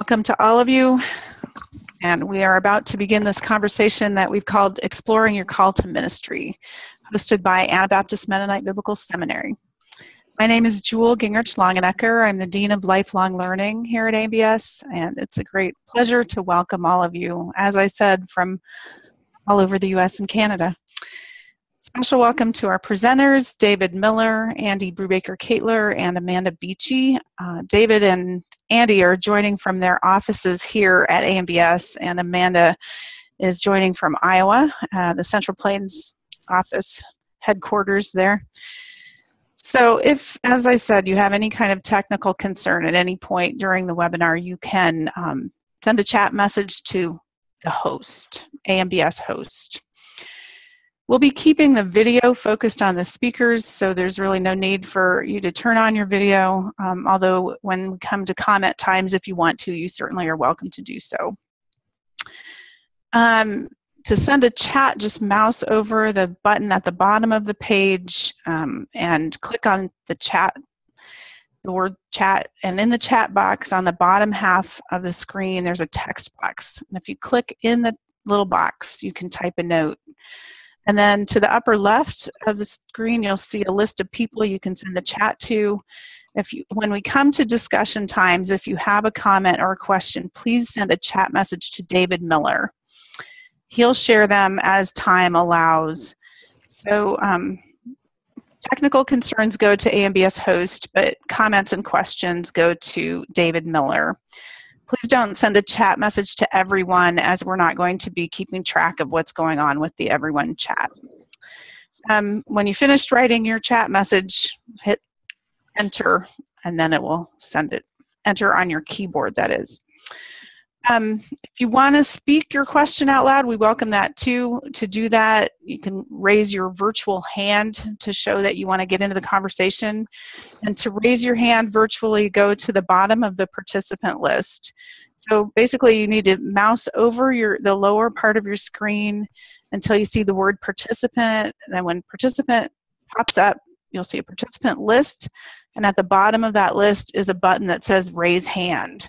Welcome to all of you, and we are about to begin this conversation that we've called Exploring Your Call to Ministry, hosted by Anabaptist Mennonite Biblical Seminary. My name is Jewel Gingrich-Longenecker. I'm the Dean of Lifelong Learning here at ABS, and it's a great pleasure to welcome all of you, as I said, from all over the U.S. and Canada. Special welcome to our presenters, David Miller, Andy Brubacher Kaethler, and Amanda Beachy. David and Andy are joining from their offices here at AMBS, and Amanda is joining from Iowa, the Central Plains office headquarters there. So if, as I said, you have any kind of technical concern at any point during the webinar, you can send a chat message to the host, AMBS host. We'll be keeping the video focused on the speakers, so there's really no need for you to turn on your video, although when we come to comment times, if you want to, you certainly are welcome to do so. To send a chat, just mouse over the button at the bottom of the page and click on the chat, the word chat, and in the chat box on the bottom half of the screen, there's a text box. And if you click in the little box, you can type a note. And then to the upper left of the screen, you'll see a list of people you can send the chat to. When we come to discussion times, if you have a comment or a question, please send a chat message to David Miller. He'll share them as time allows. So technical concerns go to AMBS host, but comments and questions go to David Miller. Please don't send a chat message to everyone, as we're not going to be keeping track of what's going on with the everyone chat. When you finished writing your chat message, hit enter, and then it will send it. Enter on your keyboard, that is. If you want to speak your question out loud, we welcome that too. To do that, you can raise your virtual hand to show that you want to get into the conversation. And to raise your hand virtually, go to the bottom of the participant list. So basically, you need to mouse over the lower part of your screen until you see the word participant. And then when participant pops up, you'll see a participant list. And at the bottom of that list is a button that says raise hand.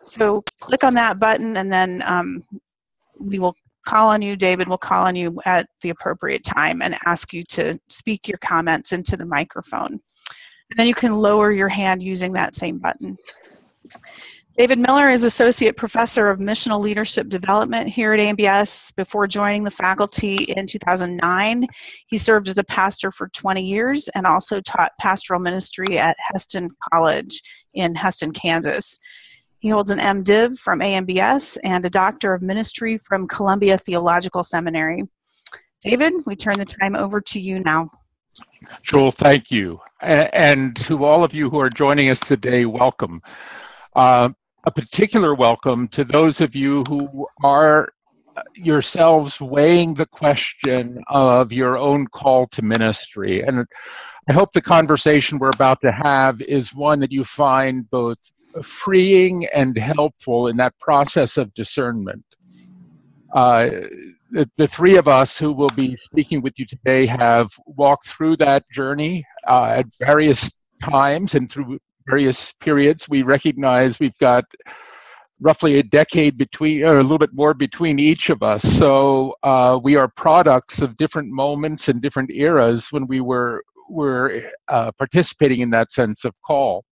So click on that button, and then we will call on you, David will call on you at the appropriate time and ask you to speak your comments into the microphone. And then you can lower your hand using that same button. David Miller is Associate Professor of Missional Leadership Development here at AMBS. Before joining the faculty in 2009, he served as a pastor for 20 years and also taught pastoral ministry at Heston College in Heston, Kansas. He holds an MDiv from AMBS and a Doctor of Ministry from Columbia Theological Seminary. David, we turn the time over to you now. Joel, thank you. And to all of you who are joining us today, welcome. A particular welcome to those of you who are yourselves weighing the question of your own call to ministry. And I hope the conversation we're about to have is one that you find both freeing and helpful in that process of discernment. The three of us who will be speaking with you today have walked through that journey at various times and through various periods. We recognize we've got roughly a decade between, or a little bit more between each of us. So we are products of different moments and different eras when we were participating in that sense of call.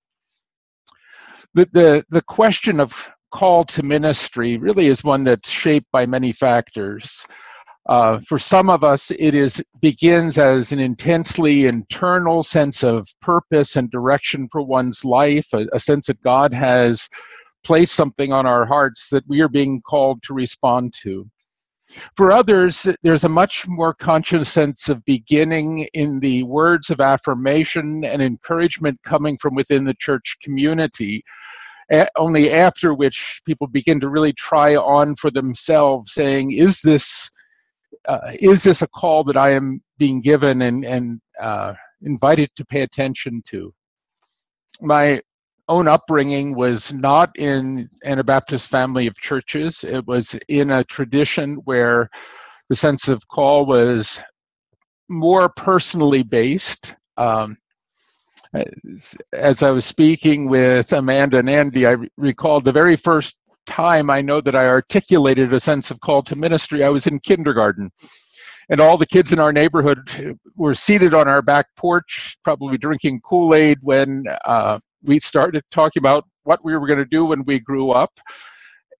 The question of call to ministry really is one that's shaped by many factors. For some of us, it begins as an intensely internal sense of purpose and direction for one's life, a sense that God has placed something on our hearts that we are being called to respond to. For others, there's a much more conscious sense of beginning in the words of affirmation and encouragement coming from within the church community, only after which people begin to really try on for themselves, saying, is this a call that I am being given and invited to pay attention to? My own upbringing was not in Anabaptist family of churches. It was in a tradition where the sense of call was more personally based. As I was speaking with Amanda and Andy, I recalled the very first time I know that I articulated a sense of call to ministry. I was in kindergarten, and all the kids in our neighborhood were seated on our back porch, probably drinking Kool-Aid, when we started talking about what we were going to do when we grew up.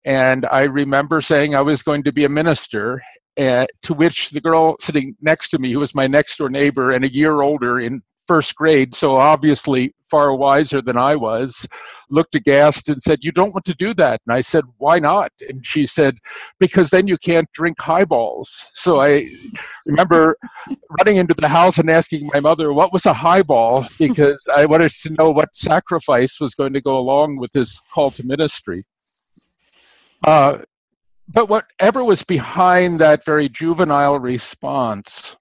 And I remember saying I was going to be a minister, to which the girl sitting next to me, who was my next door neighbor and a year older in first grade, so obviously far wiser than I was, looked aghast and said, "You don't want to do that." And I said, "Why not?" And she said, "Because then you can't drink highballs." So I remember running into the house and asking my mother what was a highball, because I wanted to know what sacrifice was going to go along with this call to ministry. But whatever was behind that very juvenile response,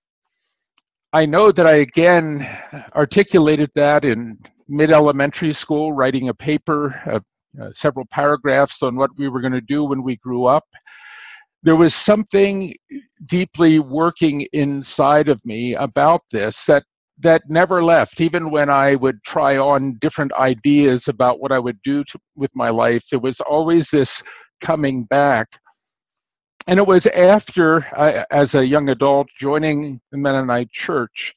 I know that I again articulated that in mid-elementary school, writing a paper, several paragraphs on what we were going to do when we grew up. There was something deeply working inside of me about this that never left. Even when I would try on different ideas about what I would do with my life, there was always this coming back. And it was after, as a young adult, joining the Mennonite Church,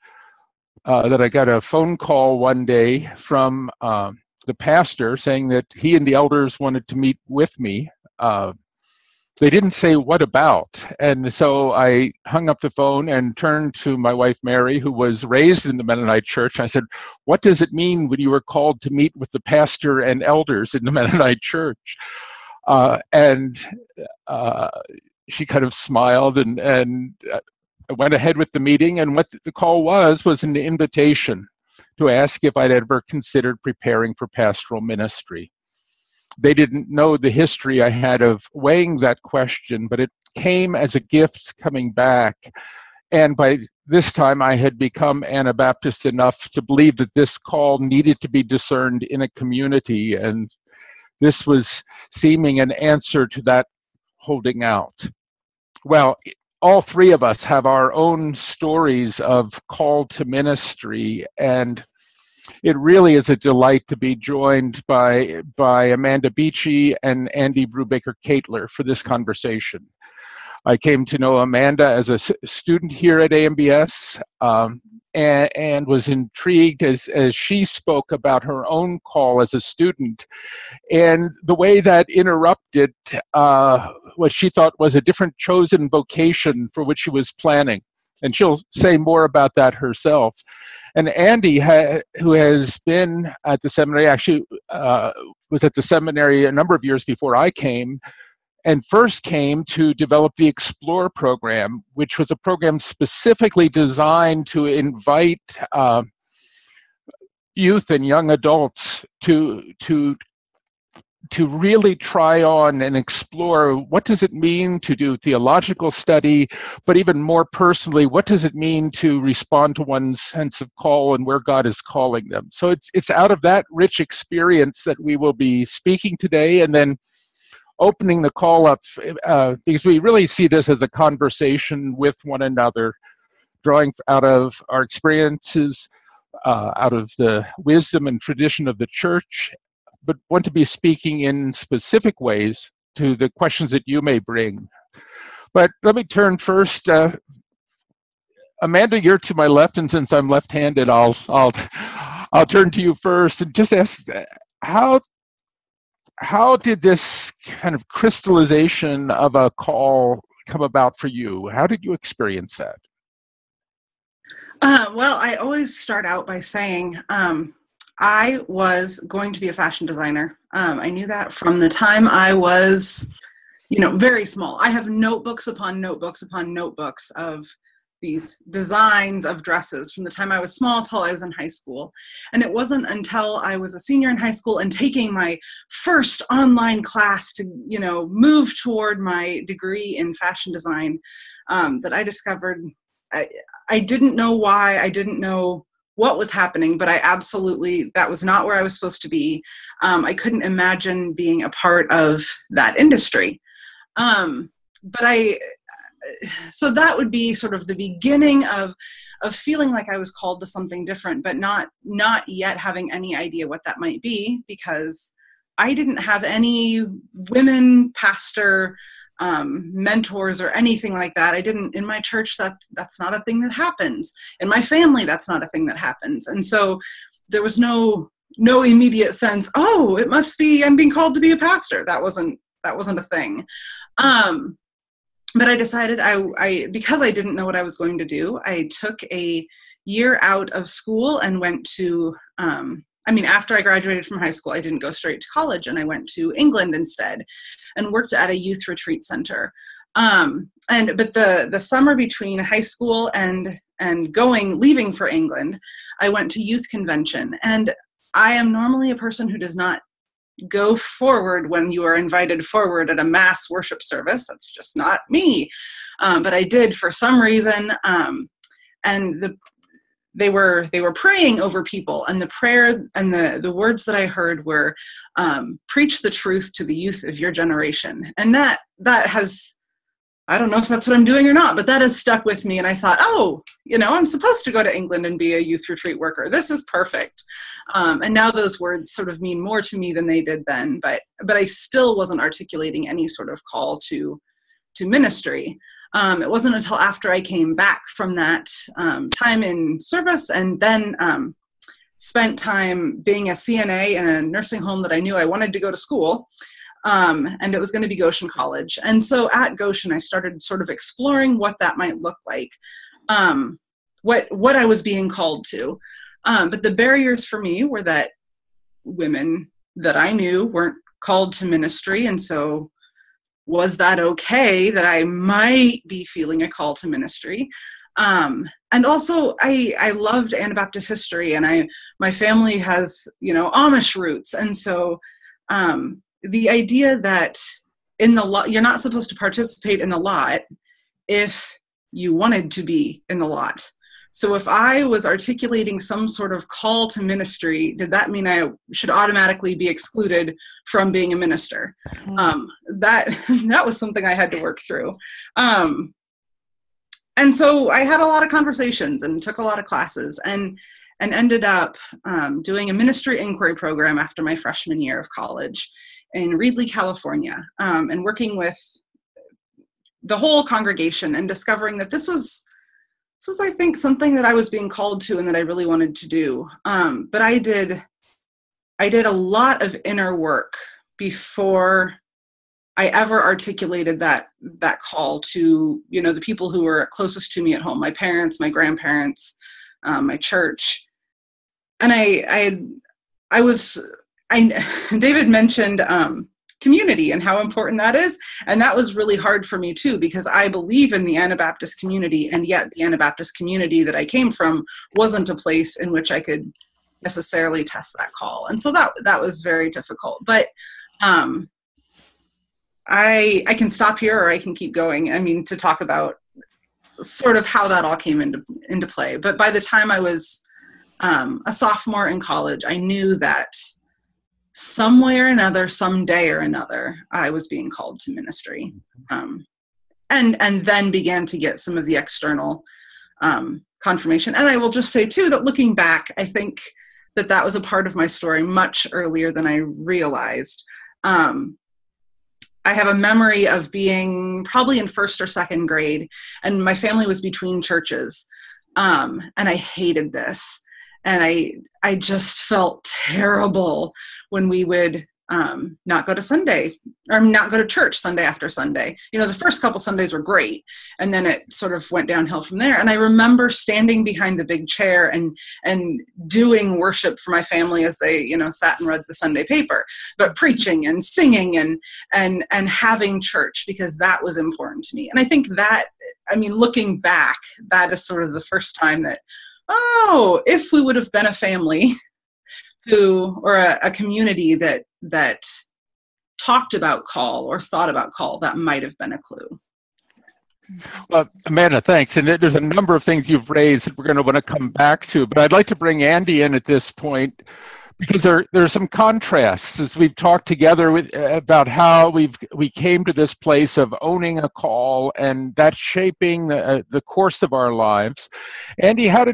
that I got a phone call one day from the pastor saying that he and the elders wanted to meet with me. They didn't say what about. And so I hung up the phone and turned to my wife, Mary, who was raised in the Mennonite Church. I said, "What does it mean when you were called to meet with the pastor and elders in the Mennonite Church?" She kind of smiled and went ahead with the meeting. And what the call was an invitation to ask if I'd ever considered preparing for pastoral ministry. They didn't know the history I had of weighing that question, but it came as a gift coming back. And by this time, I had become Anabaptist enough to believe that this call needed to be discerned in a community, and this was seeming an answer to that holding out. Well, all three of us have our own stories of call to ministry, and it really is a delight to be joined by Amanda Beachy and Andy Brubaker Kaethler for this conversation. I came to know Amanda as a student here at AMBS, and was intrigued as she spoke about her own call as a student and the way that interrupted what she thought was a different chosen vocation for which she was planning. And she'll say more about that herself. And Andy, who has been at the seminary, actually was at the seminary a number of years before I came, and first came to develop the Explore program, which was a program specifically designed to invite youth and young adults to really try on and explore what does it mean to do theological study, but even more personally, what does it mean to respond to one's sense of call and where God is calling them. So it's out of that rich experience that we will be speaking today, and then opening the call up, because we really see this as a conversation with one another, drawing out of our experiences, out of the wisdom and tradition of the church, but want to be speaking in specific ways to the questions that you may bring. But let me turn first, Amanda, you're to my left, and since I'm left-handed, I'll turn to you first and just ask, how did this kind of crystallization of a call come about for you? How did you experience that? Well, I always start out by saying I was going to be a fashion designer. I knew that from the time I was, very small. I have notebooks upon notebooks upon notebooks of these designs of dresses from the time I was small till I was in high school. And it wasn't until I was a senior in high school and taking my first online class to, move toward my degree in fashion design that I discovered, I didn't know why, I didn't know what was happening, but I absolutely, that was not where I was supposed to be. I couldn't imagine being a part of that industry. But I so that would be sort of the beginning of feeling like I was called to something different, but not yet having any idea what that might be, because I didn't have any women pastor mentors or anything like that. I didn't, in my church, that's not a thing that happens. In my family, that's not a thing that happens. And so there was no immediate sense, oh, it must be, I'm being called to be a pastor. That wasn't a thing. But I decided because I didn't know what I was going to do, I took a year out of school and went to, after I graduated from high school, I didn't go straight to college, and I went to England instead and worked at a youth retreat center. But the summer between high school and leaving for England, I went to youth convention. And I am normally a person who does not go forward when you are invited forward at a mass worship service. That's just not me. But I did for some reason. They were praying over people, and the prayer and the words that I heard were, preach the truth to the youth of your generation. And that has, I don't know if that's what I'm doing or not, but that has stuck with me. And I thought, I'm supposed to go to England and be a youth retreat worker. This is perfect. And now those words sort of mean more to me than they did then, but I still wasn't articulating any sort of call to ministry. It wasn't until after I came back from that time in service, and then spent time being a CNA in a nursing home, that I knew I wanted to go to school, and it was going to be Goshen College. And so at Goshen, I started sort of exploring what that might look like, what I was being called to. But the barriers for me were that women that I knew weren't called to ministry, and so was that okay that I might be feeling a call to ministry? And also I loved Anabaptist history, and my family has, Amish roots. And so the idea that in the lot, you're not supposed to participate in the lot if you wanted to be in the lot. So if I was articulating some sort of call to ministry, did that mean I should automatically be excluded from being a minister? That was something I had to work through. And so I had a lot of conversations and took a lot of classes and ended up doing a ministry inquiry program after my freshman year of college in Reedley, California, and working with the whole congregation and discovering that this was, I think, something that I was being called to and that I really wanted to do. But I did a lot of inner work before I ever articulated that call to, the people who were closest to me at home, my parents, my grandparents, my church. And David mentioned community and how important that is. And that was really hard for me too, because I believe in the Anabaptist community, and yet the Anabaptist community that I came from wasn't a place in which I could necessarily test that call. And so that was very difficult, but I can stop here or I can keep going. To talk about sort of how that all came into play. But by the time I was a sophomore in college, I knew that some way or another, some day or another, I was being called to ministry, and then began to get some of the external confirmation. And I will just say too that looking back, I think that was a part of my story much earlier than I realized. I have a memory of being probably in first or second grade, and my family was between churches, and I hated this. And I just felt terrible when we would not go to Sunday, or not go to church Sunday after Sunday. The first couple Sundays were great, and then it sort of went downhill from there. And I remember standing behind the big chair and doing worship for my family as they, sat and read the Sunday paper, but preaching and singing and having church, because that was important to me. And I think that, looking back, that is sort of the first time that, if we would have been a family or a community that talked about call or thought about call, that might have been a clue. Well, Amanda, thanks. And there's a number of things you've raised that we're going to want to come back to, but I'd like to bring Andy in at this point, because there are some contrasts as we've talked together with, about how we came to this place of owning a call and that shaping the course of our lives. Andy, how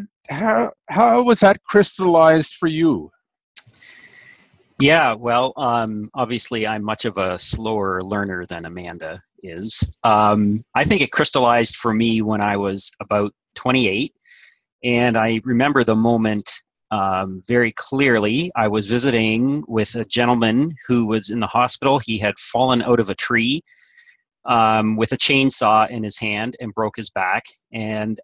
was that crystallized for you? Yeah, well, obviously I'm much of a slower learner than Amanda is. I think it crystallized for me when I was about 28, and I remember the moment very clearly. I was visiting with a gentleman who was in the hospital. He had fallen out of a tree with a chainsaw in his hand and broke his back, and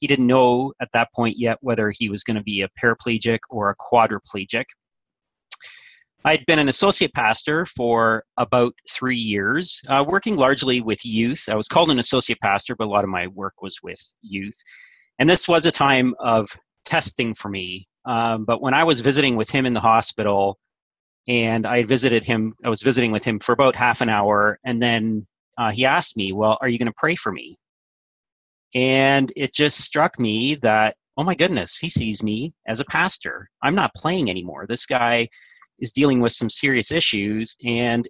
he didn't know at that point yet whether he was going to be a paraplegic or a quadriplegic. I'd been an associate pastor for about 3 years, working largely with youth. I was called an associate pastor, but a lot of my work was with youth. And this was a time of testing for me. But when I was visiting with him in the hospital, and I was visiting with him for about half an hour, and then he asked me, well, are you going to pray for me? And it just struck me that, oh my goodness, he sees me as a pastor. I'm not playing anymore. This guy is dealing with some serious issues, and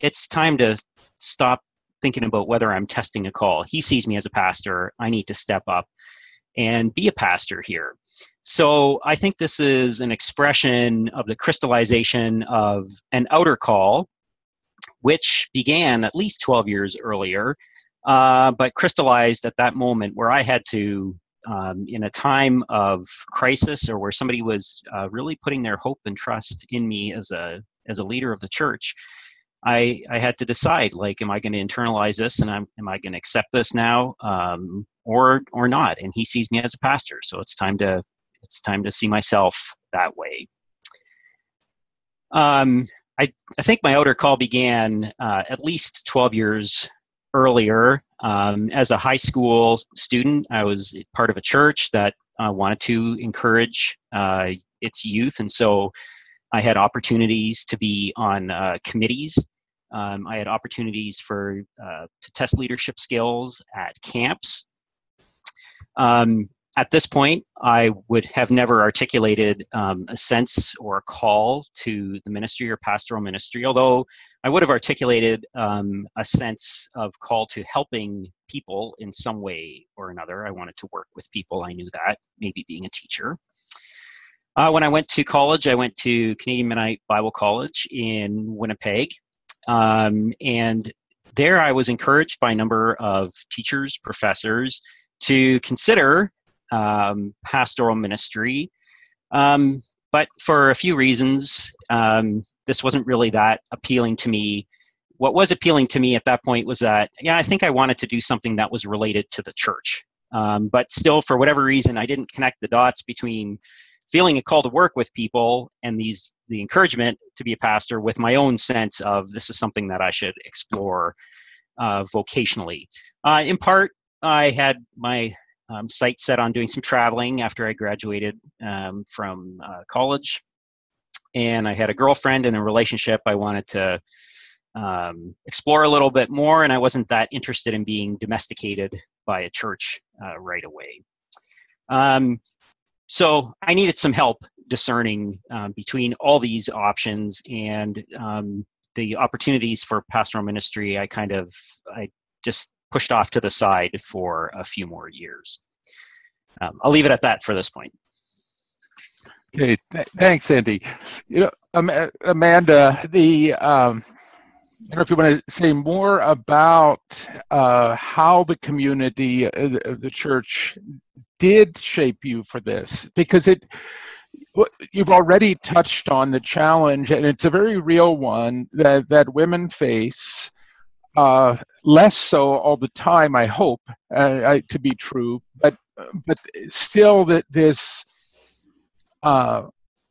it's time to stop thinking about whether I'm testing a call. He sees me as a pastor. I need to step up and be a pastor here. So I think this is an expression of the crystallization of an outer call, which began at least 12 years earlier, but crystallized at that moment where I had to, in a time of crisis or where somebody was really putting their hope and trust in me as a leader of the church, I had to decide, like, am I going to internalize this, and am I going to accept this now, or not? And he sees me as a pastor, so it's time to see myself that way. I think my outer call began at least 12 years earlier. As a high school student, I was part of a church that wanted to encourage its youth, and so I had opportunities to be on committees. I had opportunities to test leadership skills at camps. At this point, I would have never articulated a sense or a call to the ministry or pastoral ministry, although I would have articulated a sense of call to helping people in some way or another. I wanted to work with people. I knew that, maybe being a teacher. When I went to college, I went to Canadian Mennonite Bible College in Winnipeg, and there I was encouraged by a number of teachers, professors, to consider pastoral ministry, but for a few reasons, this wasn't really that appealing to me. What was appealing to me at that point was that, yeah, I think I wanted to do something that was related to the church, but still, for whatever reason, I didn't connect the dots between feeling a call to work with people and the encouragement to be a pastor with my own sense of this is something that I should explore vocationally. In part, I had my sight set on doing some traveling after I graduated from college, and I had a girlfriend and a relationship I wanted to explore a little bit more, and I wasn't that interested in being domesticated by a church right away. So I needed some help discerning between all these options, and the opportunities for pastoral ministry I just pushed off to the side for a few more years. I'll leave it at that for this point. Okay, thanks, Andy. You know, Amanda, I don't know if you want to say more about how the community of the church did shape you for this, because you've already touched on the challenge, and it's a very real one that women face, less so all the time, I hope, to be true, but still that this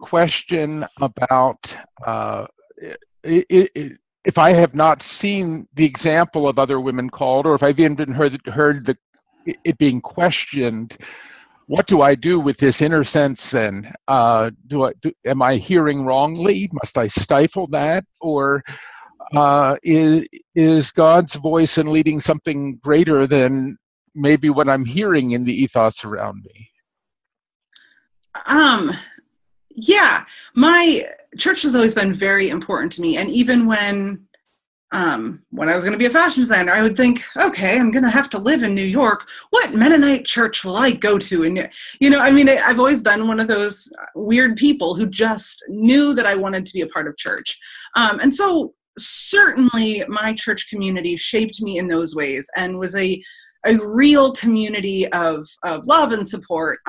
question about if I have not seen the example of other women called, or if I've even heard it being questioned, what do I do with this inner sense then? Am I hearing wrongly? Must I stifle that? Or is God's voice in leading something greater than maybe what I'm hearing in the ethos around me? Yeah, my church has always been very important to me. And even when I was going to be a fashion designer, I would think, okay, I'm going to have to live in New York. What Mennonite church will I go to? And, you know, I mean, I've always been one of those weird people who just knew that I wanted to be a part of church. And so certainly my church community shaped me in those ways and was a real community of love and support.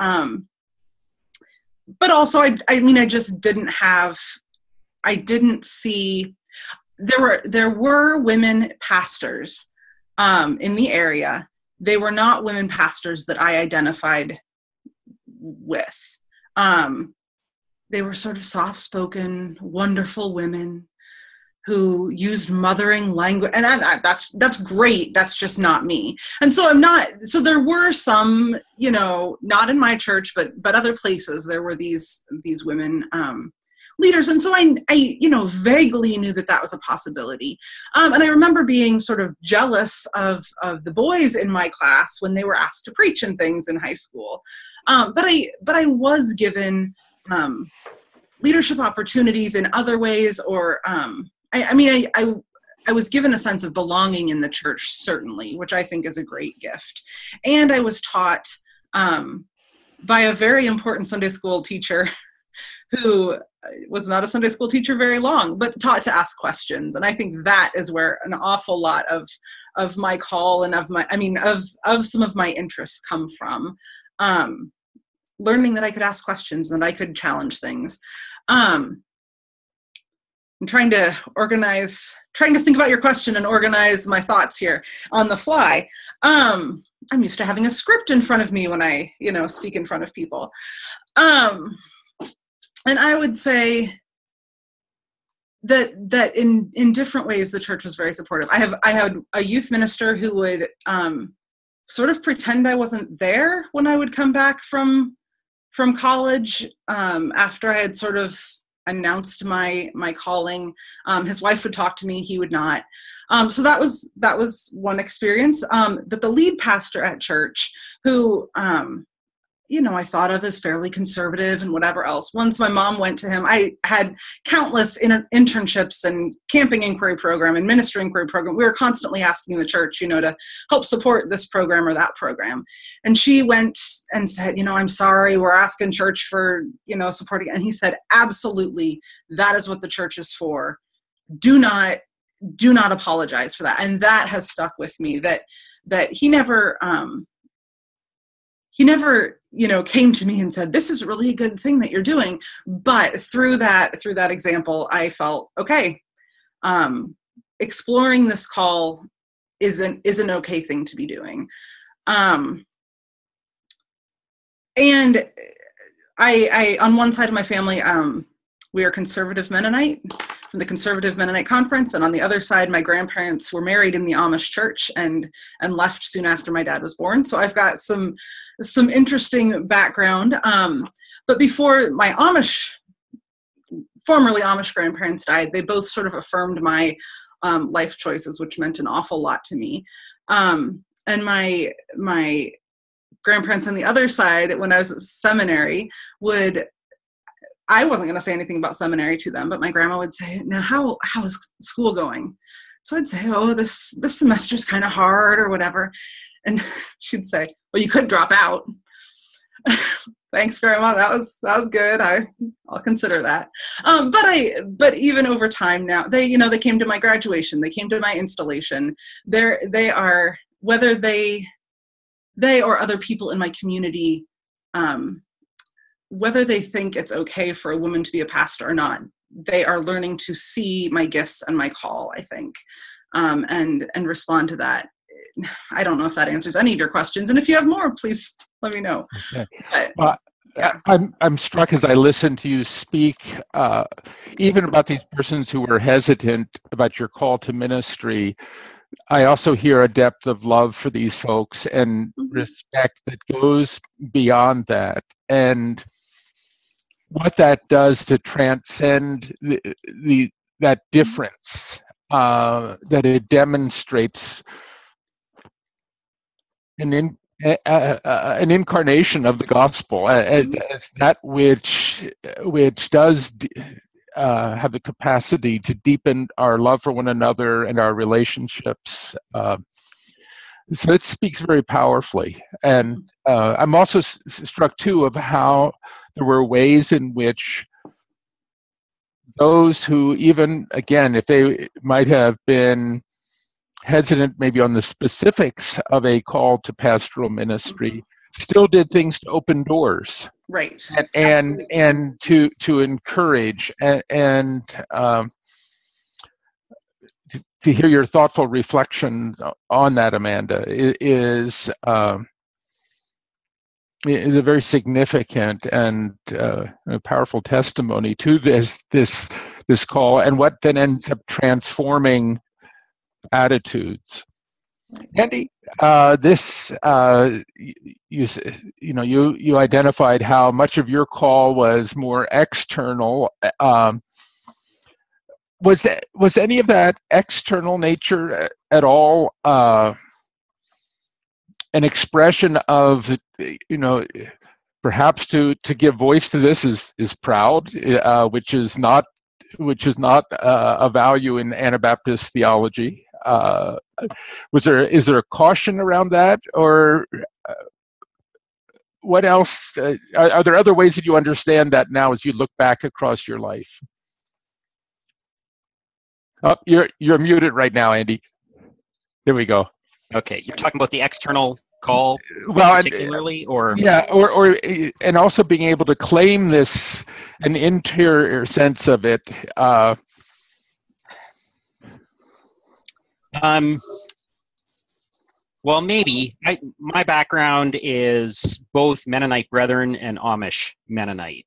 But also, I mean, I just didn't have, I didn't see, there were women pastors in the area. They were not women pastors that I identified with. They were sort of soft-spoken, wonderful women who used mothering language, and that's great. That's just not me. And so I'm not, so there were some, you know, not in my church, but other places, there were these women leaders. And so I you know, vaguely knew that that was a possibility. And I remember being sort of jealous of the boys in my class when they were asked to preach and things in high school. But I was given leadership opportunities in other ways, or, I mean, I was given a sense of belonging in the church, certainly, which I think is a great gift. And I was taught by a very important Sunday school teacher who was not a Sunday school teacher very long, but taught to ask questions. And I think that is where an awful lot of my call and of my, I mean, of some of my interests come from. Learning that I could ask questions and that I could challenge things. I'm trying to organize, trying to think about your question and organize my thoughts here on the fly. I'm used to having a script in front of me when I, you know, speak in front of people. And I would say that in different ways, the church was very supportive. I had a youth minister who would sort of pretend I wasn't there when I would come back from college after I had sort of announced my calling. His wife would talk to me, he would not. So that was one experience. But the lead pastor at church, who, you know, I thought of as fairly conservative and whatever else. Once my mom went to him, I had countless internships and camping inquiry program and ministry inquiry program. We were constantly asking the church, you know, to help support this program or that program. And she went and said, you know, I'm sorry, we're asking church for, you know, supporting. And he said, absolutely, that is what the church is for. Do not apologize for that. And that has stuck with me, that he never, you know, came to me and said, this is really a good thing that you're doing. But through that example, I felt, okay, exploring this call is an okay thing to be doing. And I on one side of my family, we are Conservative Mennonite from the Conservative Mennonite Conference. And on the other side, my grandparents were married in the Amish church and left soon after my dad was born. So I've got some interesting background. But before my formerly Amish grandparents died, they both sort of affirmed my life choices, which meant an awful lot to me. And my grandparents on the other side, when I was at seminary, I wasn't going to say anything about seminary to them, but my grandma would say, now, how is school going? So I'd say, oh, this semester's kind of hard or whatever. And she'd say, well, you could drop out. Thanks, Grandma. That was good. I'll consider that. But even over time now, they came to my graduation, they came to my installation. They are, whether they or other people in my community, whether they think it's okay for a woman to be a pastor or not, they are learning to see my gifts and my call, I think, and respond to that. I don't know if that answers any of your questions. And if you have more, please let me know. Okay. But, yeah. I'm struck as I listen to you speak, even about these persons who were hesitant about your call to ministry. I also hear a depth of love for these folks and respect that goes beyond that. And what that does to transcend that difference, that it demonstrates an an incarnation of the gospel. It's that which does have the capacity to deepen our love for one another and our relationships. So it speaks very powerfully. And I'm also struck, too, of how there were ways in which those who even, again, if they might have been hesitant maybe on the specifics of a call to pastoral ministry, still did things to open doors. Right. And to encourage and to hear your thoughtful reflection on that, Amanda, is a very significant and a powerful testimony to this call, and what then ends up transforming attitudes. Andy, you identified how much of your call was more external. Was any of that external nature at all an expression of, perhaps to give voice to this is proud, which is not a value in Anabaptist theology. Is there a caution around that, or what else? Are there other ways that you understand that now as you look back across your life? Oh, you're muted right now, Andy. There we go. Okay, you're talking about the external call, well, particularly, and also being able to claim this an interior sense of it. Well, maybe my background is both Mennonite Brethren and Amish Mennonite.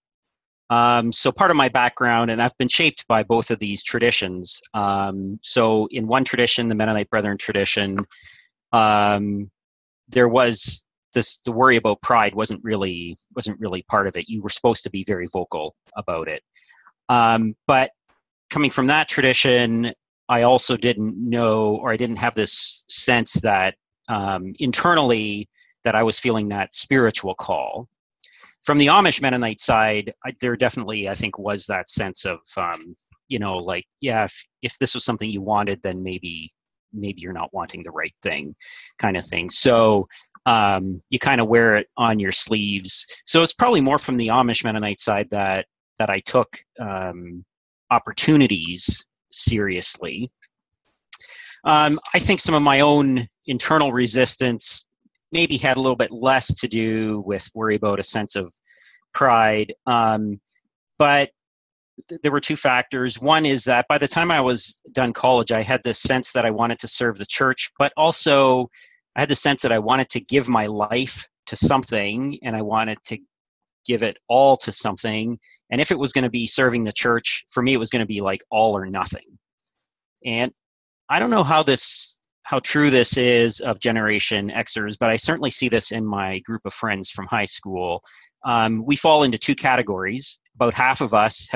So part of my background, and I've been shaped by both of these traditions. So in one tradition, the Mennonite Brethren tradition, there was the worry about pride wasn't really part of it. You were supposed to be very vocal about it. But coming from that tradition, I also didn't know, or I didn't have this sense that internally that I was feeling that spiritual call. From the Amish Mennonite side, there definitely, I think, was that sense of, if this was something you wanted, then maybe you're not wanting the right thing, kind of thing. So you kind of wear it on your sleeves. So it's probably more from the Amish Mennonite side that I took opportunities seriously. I think some of my own internal resistance maybe had a little bit less to do with worry about a sense of pride. But there were two factors. One is that by the time I was done college, I had this sense that I wanted to serve the church, but also I had the sense that I wanted to give my life to something, and I wanted to give it all to something. And if it was going to be serving the church, for me, it was going to be like all or nothing. And I don't know how true this is of Generation Xers, but I certainly see this in my group of friends from high school. We fall into two categories. About half of us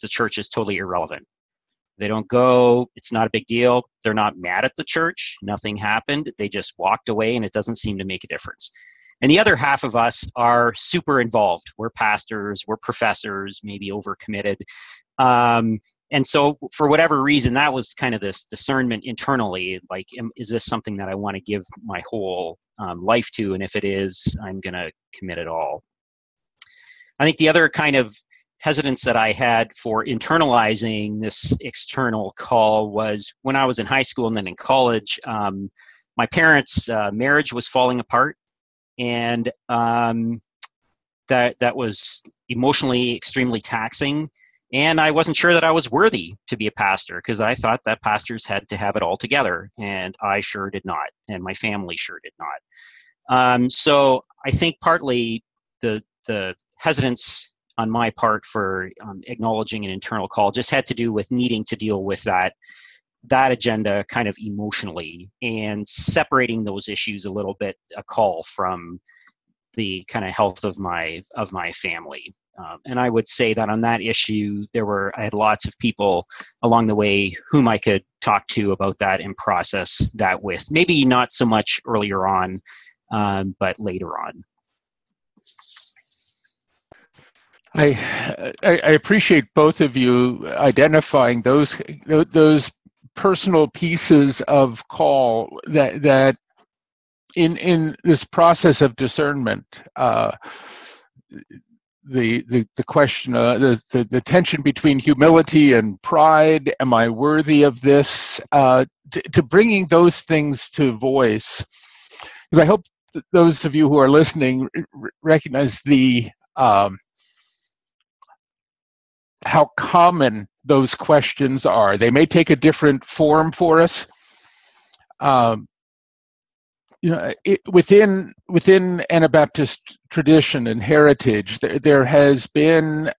the church is totally irrelevant. They don't go, it's not a big deal. They're not mad at the church. Nothing happened. They just walked away, and it doesn't seem to make a difference. And the other half of us are super involved. We're pastors, we're professors, maybe overcommitted. And so for whatever reason, that was kind of this discernment internally, like, is this something that I want to give my whole life to? And if it is, I'm going to commit it all. I think the other kind of hesitance that I had for internalizing this external call was when I was in high school and then in college, my parents' marriage was falling apart. And that was emotionally extremely taxing. And I wasn't sure that I was worthy to be a pastor, because I thought that pastors had to have it all together. And I sure did not. And my family sure did not. So I think partly the hesitance on my part for acknowledging an internal call just had to do with needing to deal with that agenda kind of emotionally, and separating those issues a little bit, a call from the kind of health of my family. And I would say that on that issue, I had lots of people along the way whom I could talk to about that and process that with. Maybe not so much earlier on, but later on. I appreciate both of you identifying those personal pieces of call that in this process of discernment. The question, the tension between humility and pride, am I worthy of this, to bringing those things to voice. Because I hope that those of you who are listening recognize how common those questions are. They may take a different form for us. You know, within Anabaptist tradition and heritage, there has been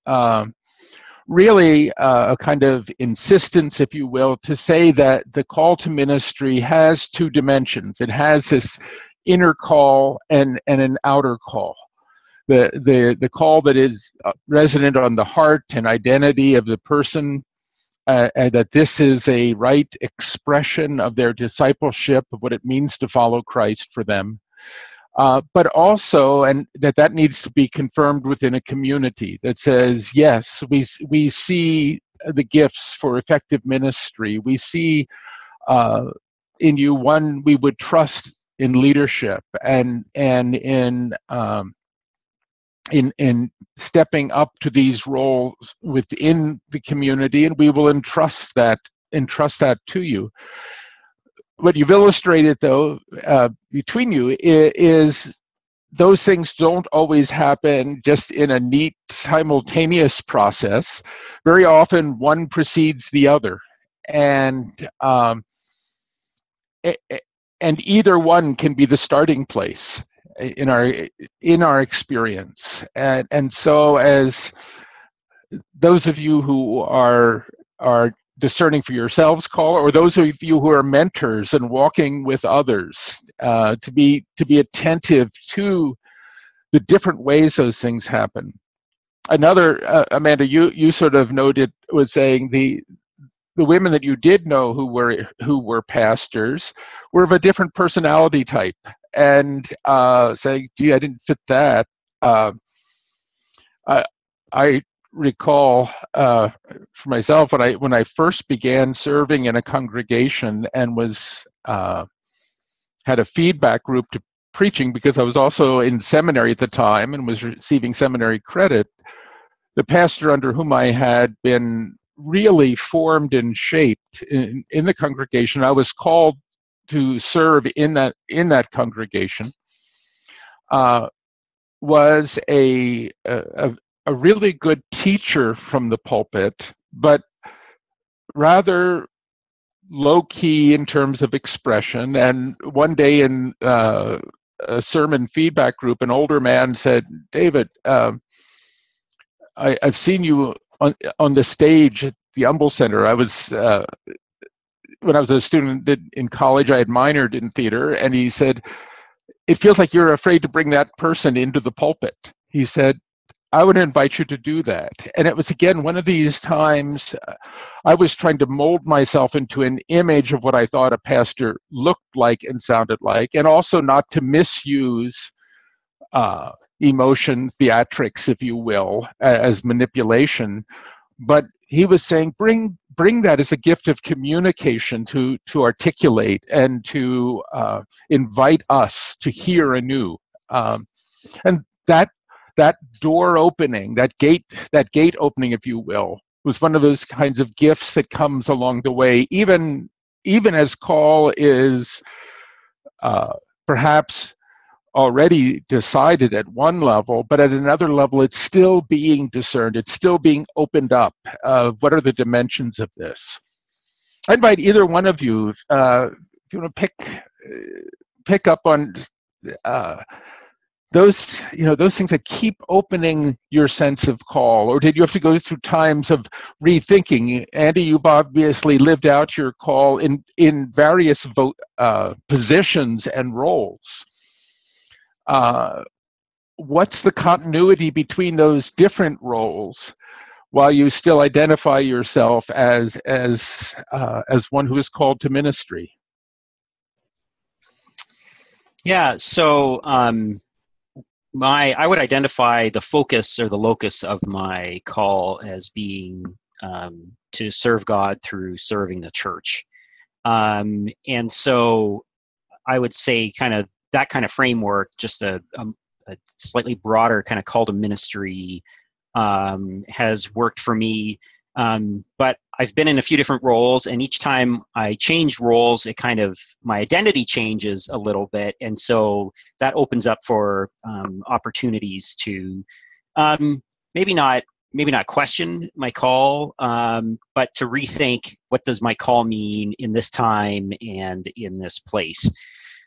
really a kind of insistence, if you will, to say that the call to ministry has two dimensions. It has this inner call and an outer call. The call that is resonant on the heart and identity of the person, and that this is a right expression of their discipleship, of what it means to follow Christ for them, but also, and that needs to be confirmed within a community that says, yes, we see the gifts for effective ministry. We see in you one we would trust in leadership and in stepping up to these roles within the community, and we will entrust that to you. What you've illustrated, though, between you is those things don't always happen just in a neat, simultaneous process. Very often, one precedes the other, and either one can be the starting place in our experience. And so, as those of you who are discerning for yourselves call, or those of you who are mentors and walking with others, to be attentive to the different ways those things happen. Another, Amanda, you sort of noted, was saying the women that you did know who were pastors were of a different personality type, and saying, gee, I didn't fit that. I recall for myself when I first began serving in a congregation and was had a feedback group to preaching, because I was also in seminary at the time and was receiving seminary credit. The pastor under whom I had been really formed and shaped in the congregation, I was called to serve in that congregation, was a really good teacher from the pulpit, but rather low-key in terms of expression. And one day in a sermon feedback group, an older man said, David, I've seen you on the stage at the Humble Center. I was... when I was a student in college, I had minored in theater, and he said, it feels like you're afraid to bring that person into the pulpit. He said, I would invite you to do that. And it was, again, one of these times I was trying to mold myself into an image of what I thought a pastor looked like and sounded like, and also not to misuse emotion, theatrics, if you will, as manipulation. But he was saying, bring that as a gift of communication to articulate and to invite us to hear anew. And that door opening, that gate opening, if you will, was one of those kinds of gifts that comes along the way, even as call is perhaps already decided at one level, but at another level, it's still being discerned. It's still being opened up. What are the dimensions of this? I invite either one of you, if you want to pick up on those things that keep opening your sense of call, or did you have to go through times of rethinking? Andy, you've obviously lived out your call in various positions and roles. what's the continuity between those different roles while you still identify yourself as one who is called to ministry? Yeah, so I would identify the focus or the locus of my call as being to serve God through serving the church. And so I would say kind of that kind of framework, just a slightly broader kind of call to ministry has worked for me. But I've been in a few different roles, and each time I change roles, it kind of, my identity changes a little bit. And so that opens up for opportunities to maybe not question my call, but to rethink, what does my call mean in this time and in this place?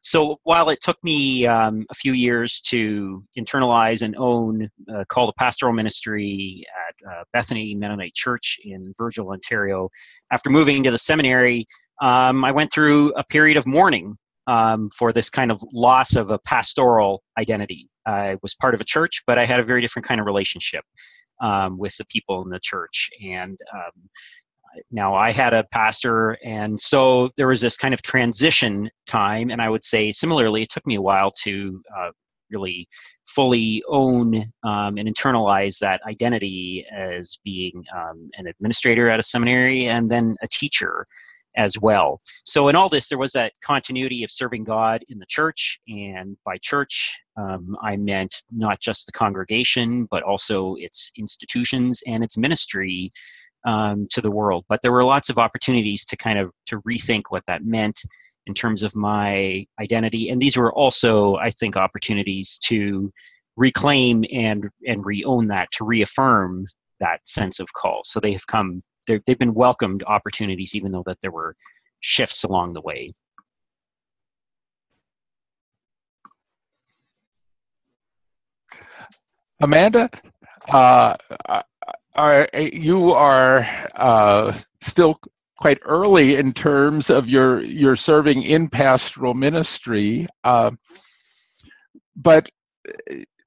So while it took me a few years to internalize and own a call to pastoral ministry at Bethany Mennonite Church in Virgil, Ontario, after moving to the seminary, I went through a period of mourning for this kind of loss of a pastoral identity. I was part of a church, but I had a very different kind of relationship with the people in the church. And now I had a pastor, and so there was this kind of transition time, and I would say similarly, it took me a while to really fully own and internalize that identity as being an administrator at a seminary and then a teacher as well. So in all this, there was that continuity of serving God in the church, and by church, I meant not just the congregation, but also its institutions and its ministry to the world. But there were lots of opportunities to kind of to rethink what that meant in terms of my identity. And these were also, I think, opportunities to reclaim and re-own that, to reaffirm that sense of call. So they have come, they've been welcomed opportunities, even though that there were shifts along the way. Amanda, you are still quite early in terms of your serving in pastoral ministry, but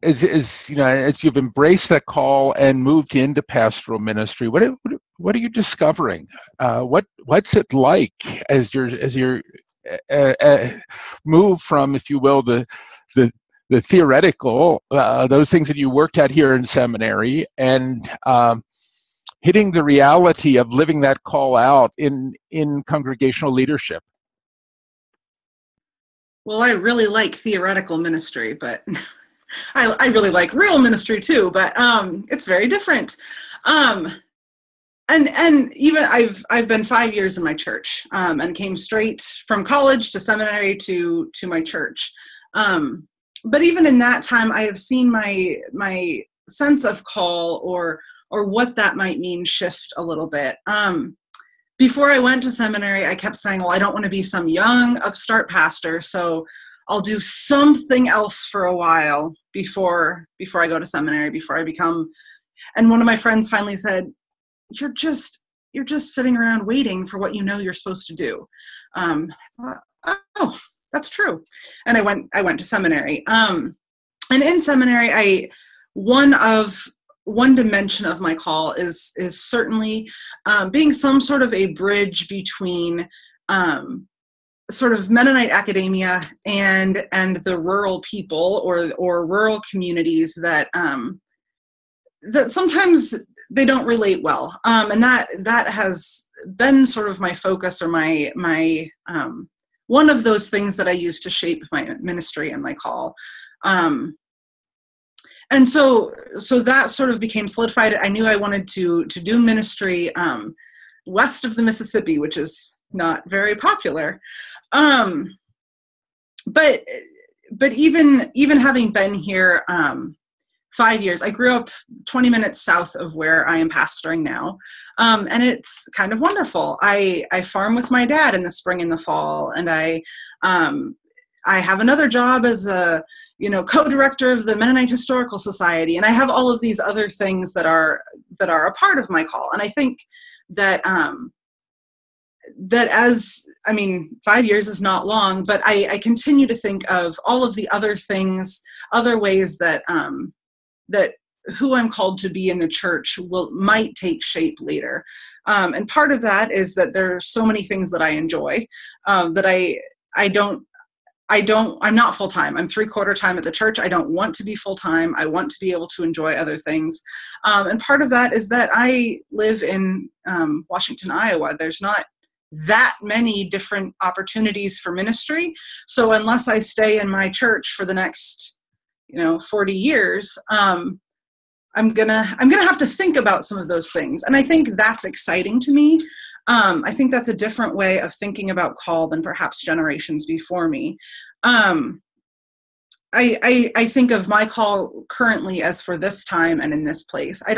as you know, as you've embraced that call and moved into pastoral ministry, what are you discovering? What's it like as you move from, if you will, the theoretical, those things that you worked at here in seminary, and hitting the reality of living that call out in congregational leadership? Well, I really like theoretical ministry, but I really like real ministry too, but it's very different. And even I've been 5 years in my church and came straight from college to seminary to my church. But even in that time, I have seen my sense of call or what that might mean shift a little bit. Before I went to seminary, I kept saying, well, I don't want to be some young upstart pastor, so I'll do something else for a while before I go to seminary, before I become. And one of my friends finally said, you're just sitting around waiting for what you know you're supposed to do. I thought, oh, that's true. And I went to seminary. And in seminary, one dimension of my call is certainly being some sort of a bridge between sort of Mennonite academia and the rural people or rural communities that sometimes they don't relate well. And that has been sort of my focus, or my one of those things that I use to shape my ministry and my call. And so that sort of became solidified. I knew I wanted to do ministry west of the Mississippi, which is not very popular. But even having been here 5 years, I grew up 20 minutes south of where I am pastoring now. And it's kind of wonderful. I farm with my dad in the spring and the fall. And I have another job as a, co-director of the Mennonite Historical Society. And I have all of these other things that are a part of my call. And I think that, that 5 years is not long, but I continue to think of all of the other things other ways that that who I'm called to be in the church might take shape later. And part of that is that there are so many things that I enjoy that I'm not full-time. I'm three-quarter time at the church. I don't want to be full-time. I want to be able to enjoy other things. And part of that is that I live in Washington, Iowa. There's not that many different opportunities for ministry. So unless I stay in my church for the next, 40 years, I'm gonna have to think about some of those things. And I think that's exciting to me. I think that's a different way of thinking about call than perhaps generations before me. I think of my call currently as for this time and in this place. I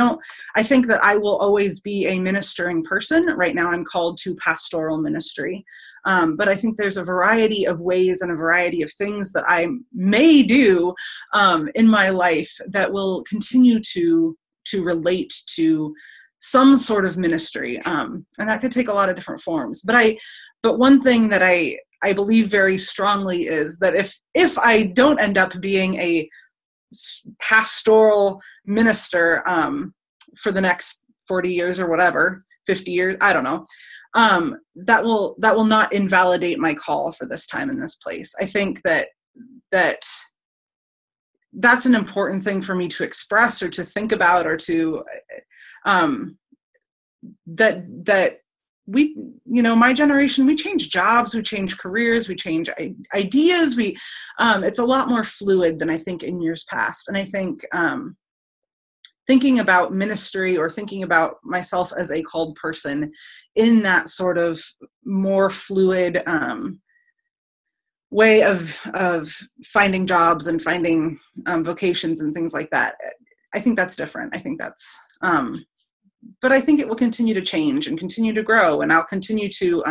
think that I will always be a ministering person. Right now I'm called to pastoral ministry. But I think there's a variety of ways and a variety of things that I may do in my life that will continue to relate to some sort of ministry. And that could take a lot of different forms. But one thing that I believe very strongly is that if I don't end up being a pastoral minister for the next 40 years or whatever, 50 years, I don't know, that will not invalidate my call for this time in this place. I think that's an important thing for me to express or to think about, or to we, my generation, we change jobs, we change careers, we change ideas. It's a lot more fluid than I think in years past. And I think thinking about ministry, or thinking about myself as a called person in that sort of more fluid way of finding jobs and finding vocations and things like that, I think that's different. I think that's, but I think it will continue to change and continue to grow, and I'll continue to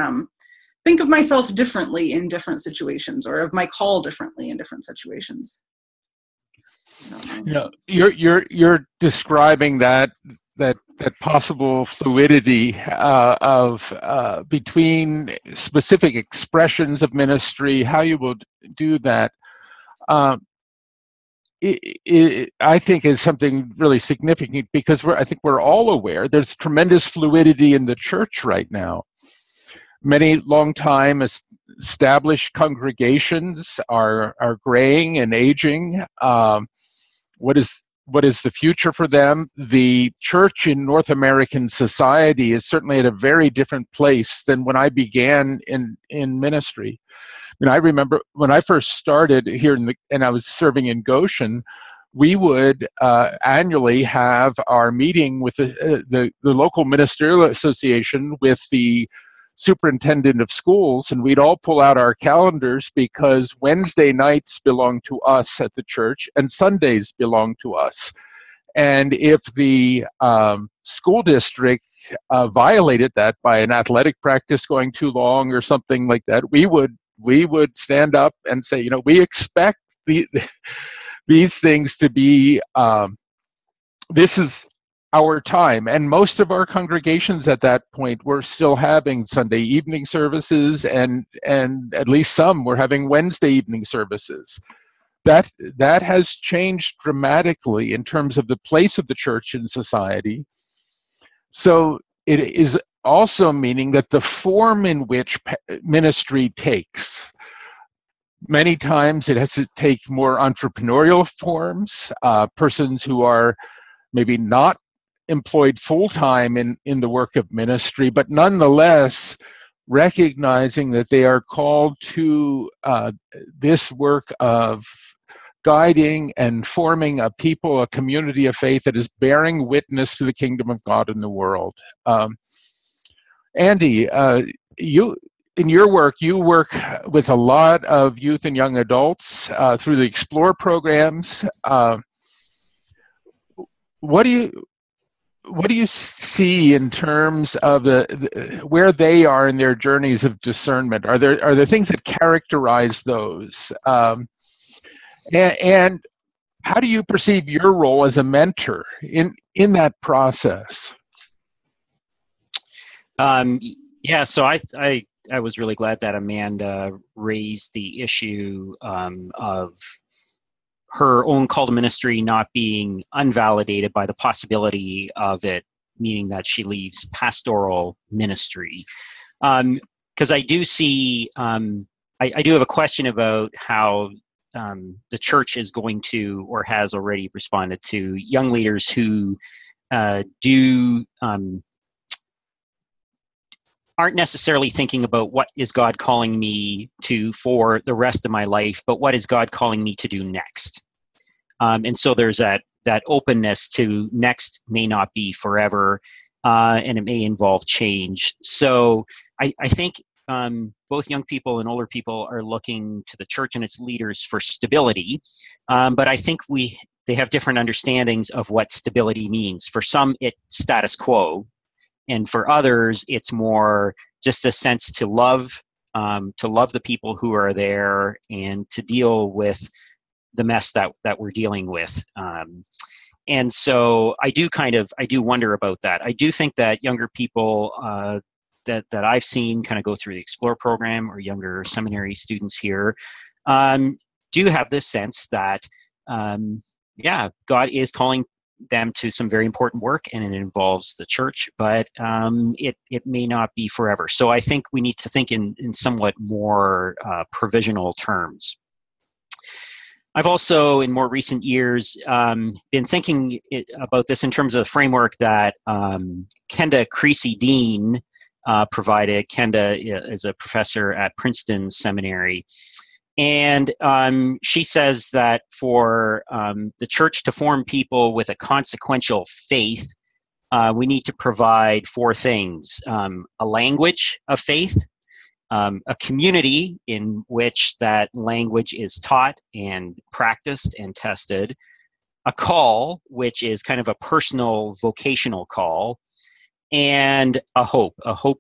think of myself differently in different situations, or of my call differently in different situations. You're describing that possible fluidity of between specific expressions of ministry, how you will do that. I think is something really significant, because I think we're all aware there's tremendous fluidity in the church right now. Many long-time established congregations are graying and aging. What is the future for them? The church in North American society is certainly at a very different place than when I began in ministry. I remember when I first started here and I was serving in Goshen, we would annually have our meeting with the local ministerial association with the superintendent of schools, and we'd all pull out our calendars, because Wednesday nights belong to us at the church and Sundays belong to us. And if the school district violated that by an athletic practice going too long or something like that, we would stand up and say, we expect these things to be, this is our time. And most of our congregations at that point were still having Sunday evening services, and at least some were having Wednesday evening services. That has changed dramatically in terms of the place of the church in society. So it is also meaning that the form in which ministry takes, many times it has to take more entrepreneurial forms, persons who are maybe not employed full-time in the work of ministry, but nonetheless recognizing that they are called to this work of guiding and forming a people, a community of faith that is bearing witness to the kingdom of God in the world. Andy, in your work, you work with a lot of youth and young adults through the Explore programs. What do you see in terms of where they are in their journeys of discernment? Are there things that characterize those? And how do you perceive your role as a mentor in that process? So I was really glad that Amanda raised the issue of her own call to ministry not being unvalidated by the possibility of it, meaning that she leaves pastoral ministry. Because I do see, I do have a question about how the church is going to or has already responded to young leaders who aren't necessarily thinking about what is God calling me to for the rest of my life, but what is God calling me to do next? And so there's that openness to next may not be forever, and it may involve change. So I think both young people and older people are looking to the church and its leaders for stability, but I think they have different understandings of what stability means. For some, it's status quo. And for others, it's more just a sense to love the people who are there and to deal with the mess that we're dealing with. And so I do wonder about that. I do think that younger people that I've seen kind of go through the Explore program, or younger seminary students here, do have this sense that, God is calling them to some very important work, and it involves the church, but it may not be forever. So I think we need to think in somewhat more provisional terms. I've also, in more recent years, been thinking about this in terms of the framework that Kenda Creasy-Dean provided. Kenda is a professor at Princeton Seminary. And she says that for the church to form people with a consequential faith, we need to provide four things: a language of faith, a community in which that language is taught and practiced and tested, a call, which is kind of a personal vocational call, and a hope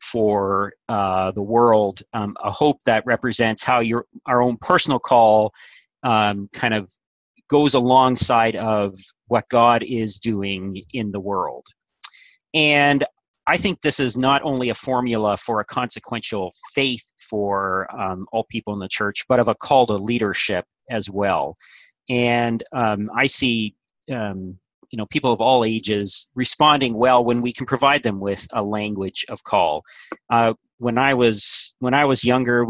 for the world, a hope that represents how our own personal call kind of goes alongside of what God is doing in the world. And I think this is not only a formula for a consequential faith for all people in the church, but of a call to leadership as well. And I see people of all ages responding well when we can provide them with a language of call. When I was younger,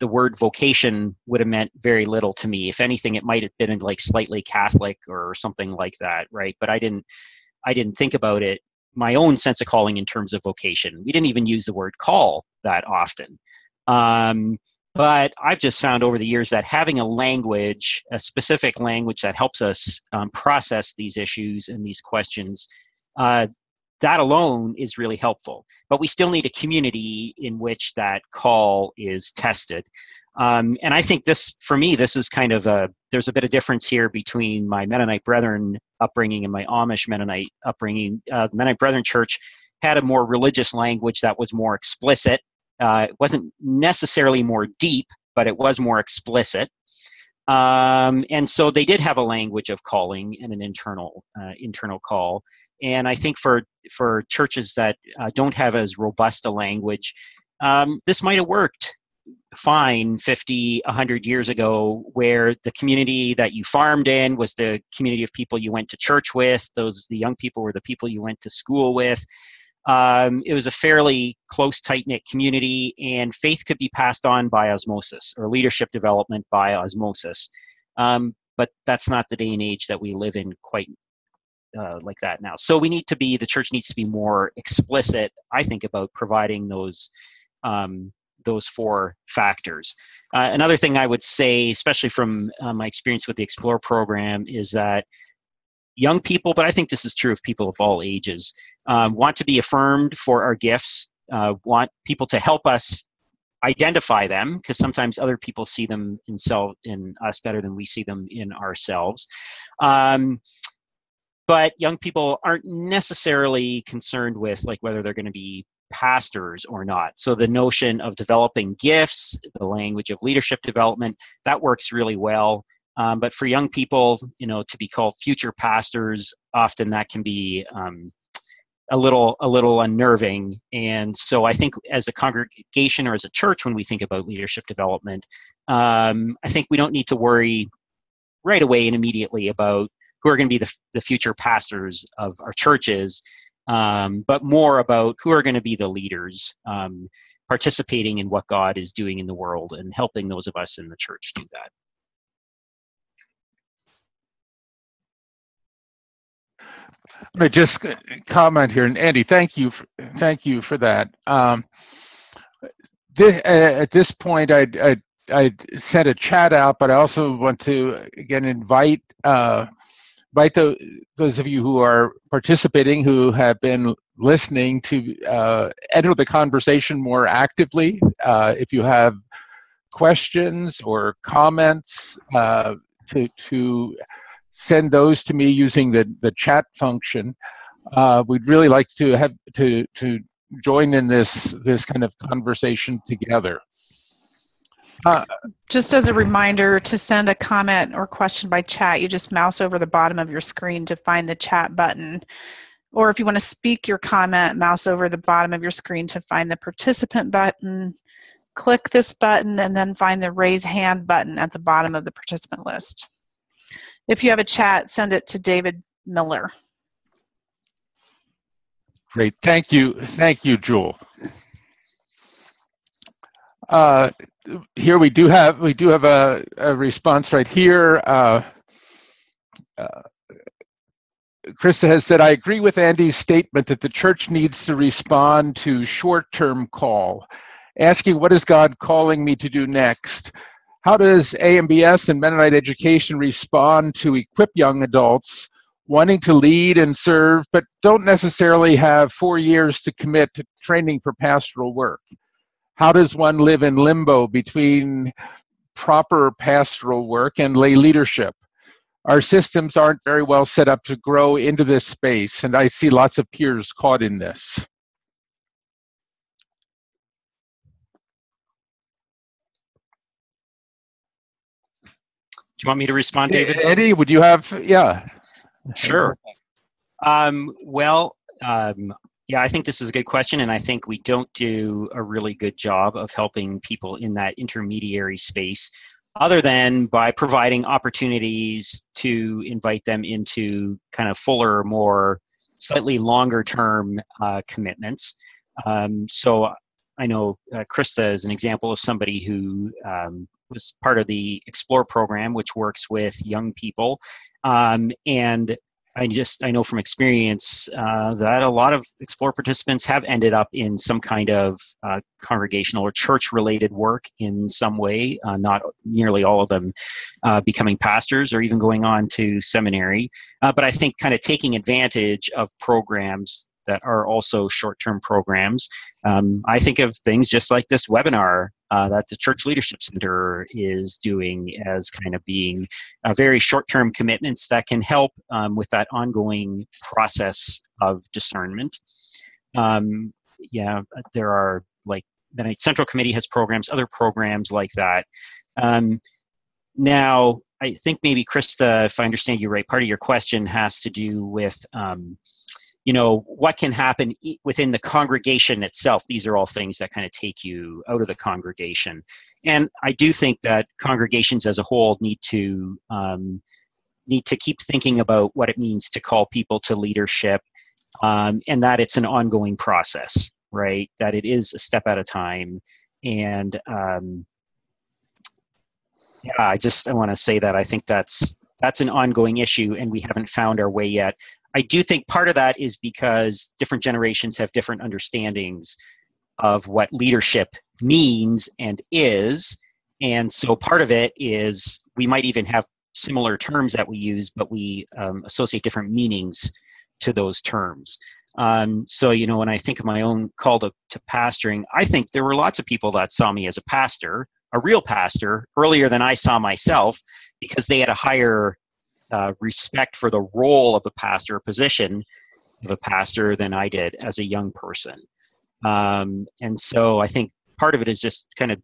the word vocation would have meant very little to me. If anything, it might have been like slightly Catholic or something like that, right? But I didn't think about it, my own sense of calling in terms of vocation. We didn't even use the word call that often. But I've just found over the years that having a language, a specific language that helps us process these issues and these questions, that alone is really helpful. But we still need a community in which that call is tested. And I think this is kind of there's a bit of difference here between my Mennonite Brethren upbringing and my Amish Mennonite upbringing. The Mennonite Brethren Church had a more religious language that was more explicit. It wasn't necessarily more deep, but it was more explicit. And so they did have a language of calling and an internal call. And I think for churches that don't have as robust a language, this might have worked fine 50, 100 years ago, where the community that you farmed in was the community of people you went to church with. The young people were the people you went to school with. It was a fairly close, tight-knit community, and faith could be passed on by osmosis, or leadership development by osmosis. But that's not the day and age that we live in quite like that now. So the church needs to be more explicit, I think, about providing those four factors. Another thing I would say, especially from my experience with the Explore program, is that young people, but I think this is true of people of all ages, want to be affirmed for our gifts, want people to help us identify them, because sometimes other people see them in us better than we see them in ourselves. But young people aren't necessarily concerned with like whether they're going to be pastors or not. So the notion of developing gifts, the language of leadership development, that works really well. But for young people, to be called future pastors, often that can be a little unnerving. And so I think as a congregation or as a church, when we think about leadership development, I think we don't need to worry right away and immediately about who are going to be the future pastors of our churches, but more about who are going to be the leaders participating in what God is doing in the world and helping those of us in the church do that. Let me just comment here, and Andy, thank you for that. At this point, I sent a chat out, but I also want to again invite those of you who are participating, who have been listening, to enter the conversation more actively. If you have questions or comments, to send those to me using the chat function. We'd really like to have to join in this kind of conversation together. Just as a reminder, to send a comment or question by chat, you just mouse over the bottom of your screen to find the chat button. Or if you want to speak your comment, mouse over the bottom of your screen to find the participant button. Click this button and then find the raise hand button at the bottom of the participant list. If you have a chat, send it to David Miller. Great. Thank you, Jewel. Here we do have a response right here. Krista has said, I agree with Andy's statement that the church needs to respond to short-term call, asking what is God calling me to do next? How does AMBS and Mennonite education respond to equip young adults wanting to lead and serve, but don't necessarily have 4 years to commit to training for pastoral work? How does one live in limbo between proper pastoral work and lay leadership? Our systems aren't very well set up to grow into this space, and I see lots of peers caught in this. Do you want me to respond, David? Eddie, would you have? Yeah. Sure. Yeah, I think this is a good question, and I think we don't do a really good job of helping people in that intermediary space, other than by providing opportunities to invite them into kind of fuller, more slightly longer-term commitments. So I know Krista is an example of somebody who was part of the Explore program, which works with young people, and I know from experience that a lot of Explore participants have ended up in some kind of congregational or church-related work in some way, not nearly all of them becoming pastors or even going on to seminary. But I think kind of taking advantage of programs that are also short-term programs. I think of things just like this webinar that the Church Leadership Center is doing as kind of being very short-term commitments that can help with that ongoing process of discernment. Yeah, there are, like, the Central Committee has programs, other programs like that. Now, I think maybe, Krista, if I understand you right, part of your question has to do with you know, what can happen within the congregation itself. These are all things that kind of take you out of the congregation. And I do think that congregations as a whole need to keep thinking about what it means to call people to leadership, and that it's an ongoing process, right? That it is a step at a time. And yeah, I want to say that I think that's an ongoing issue, and we haven't found our way yet. I do think part of that is because different generations have different understandings of what leadership means and is. And so part of it is we might even have similar terms that we use, but we associate different meanings to those terms. So, you know, when I think of my own call to pastoring, I think there were lots of people that saw me as a pastor, a real pastor, earlier than I saw myself, because they had a higher respect for the role of a pastor, or position of a pastor, than I did as a young person. And so I think part of it is just kind of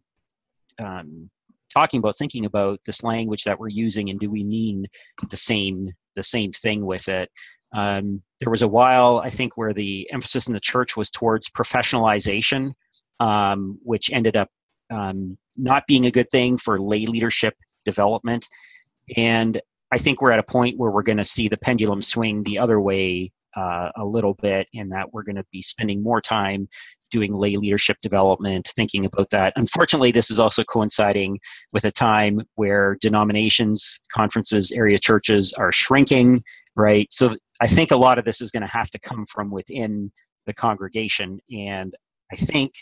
thinking about this language that we're using, and do we mean the same thing with it? There was a while, I think, where the emphasis in the church was towards professionalization, which ended up not being a good thing for lay leadership development. And I think we're at a point where we're going to see the pendulum swing the other way a little bit, in that we're going to be spending more time doing lay leadership development, thinking about that. Unfortunately, this is also coinciding with a time where denominations, conferences, area churches are shrinking, right? So I think a lot of this is going to have to come from within the congregation. And I think,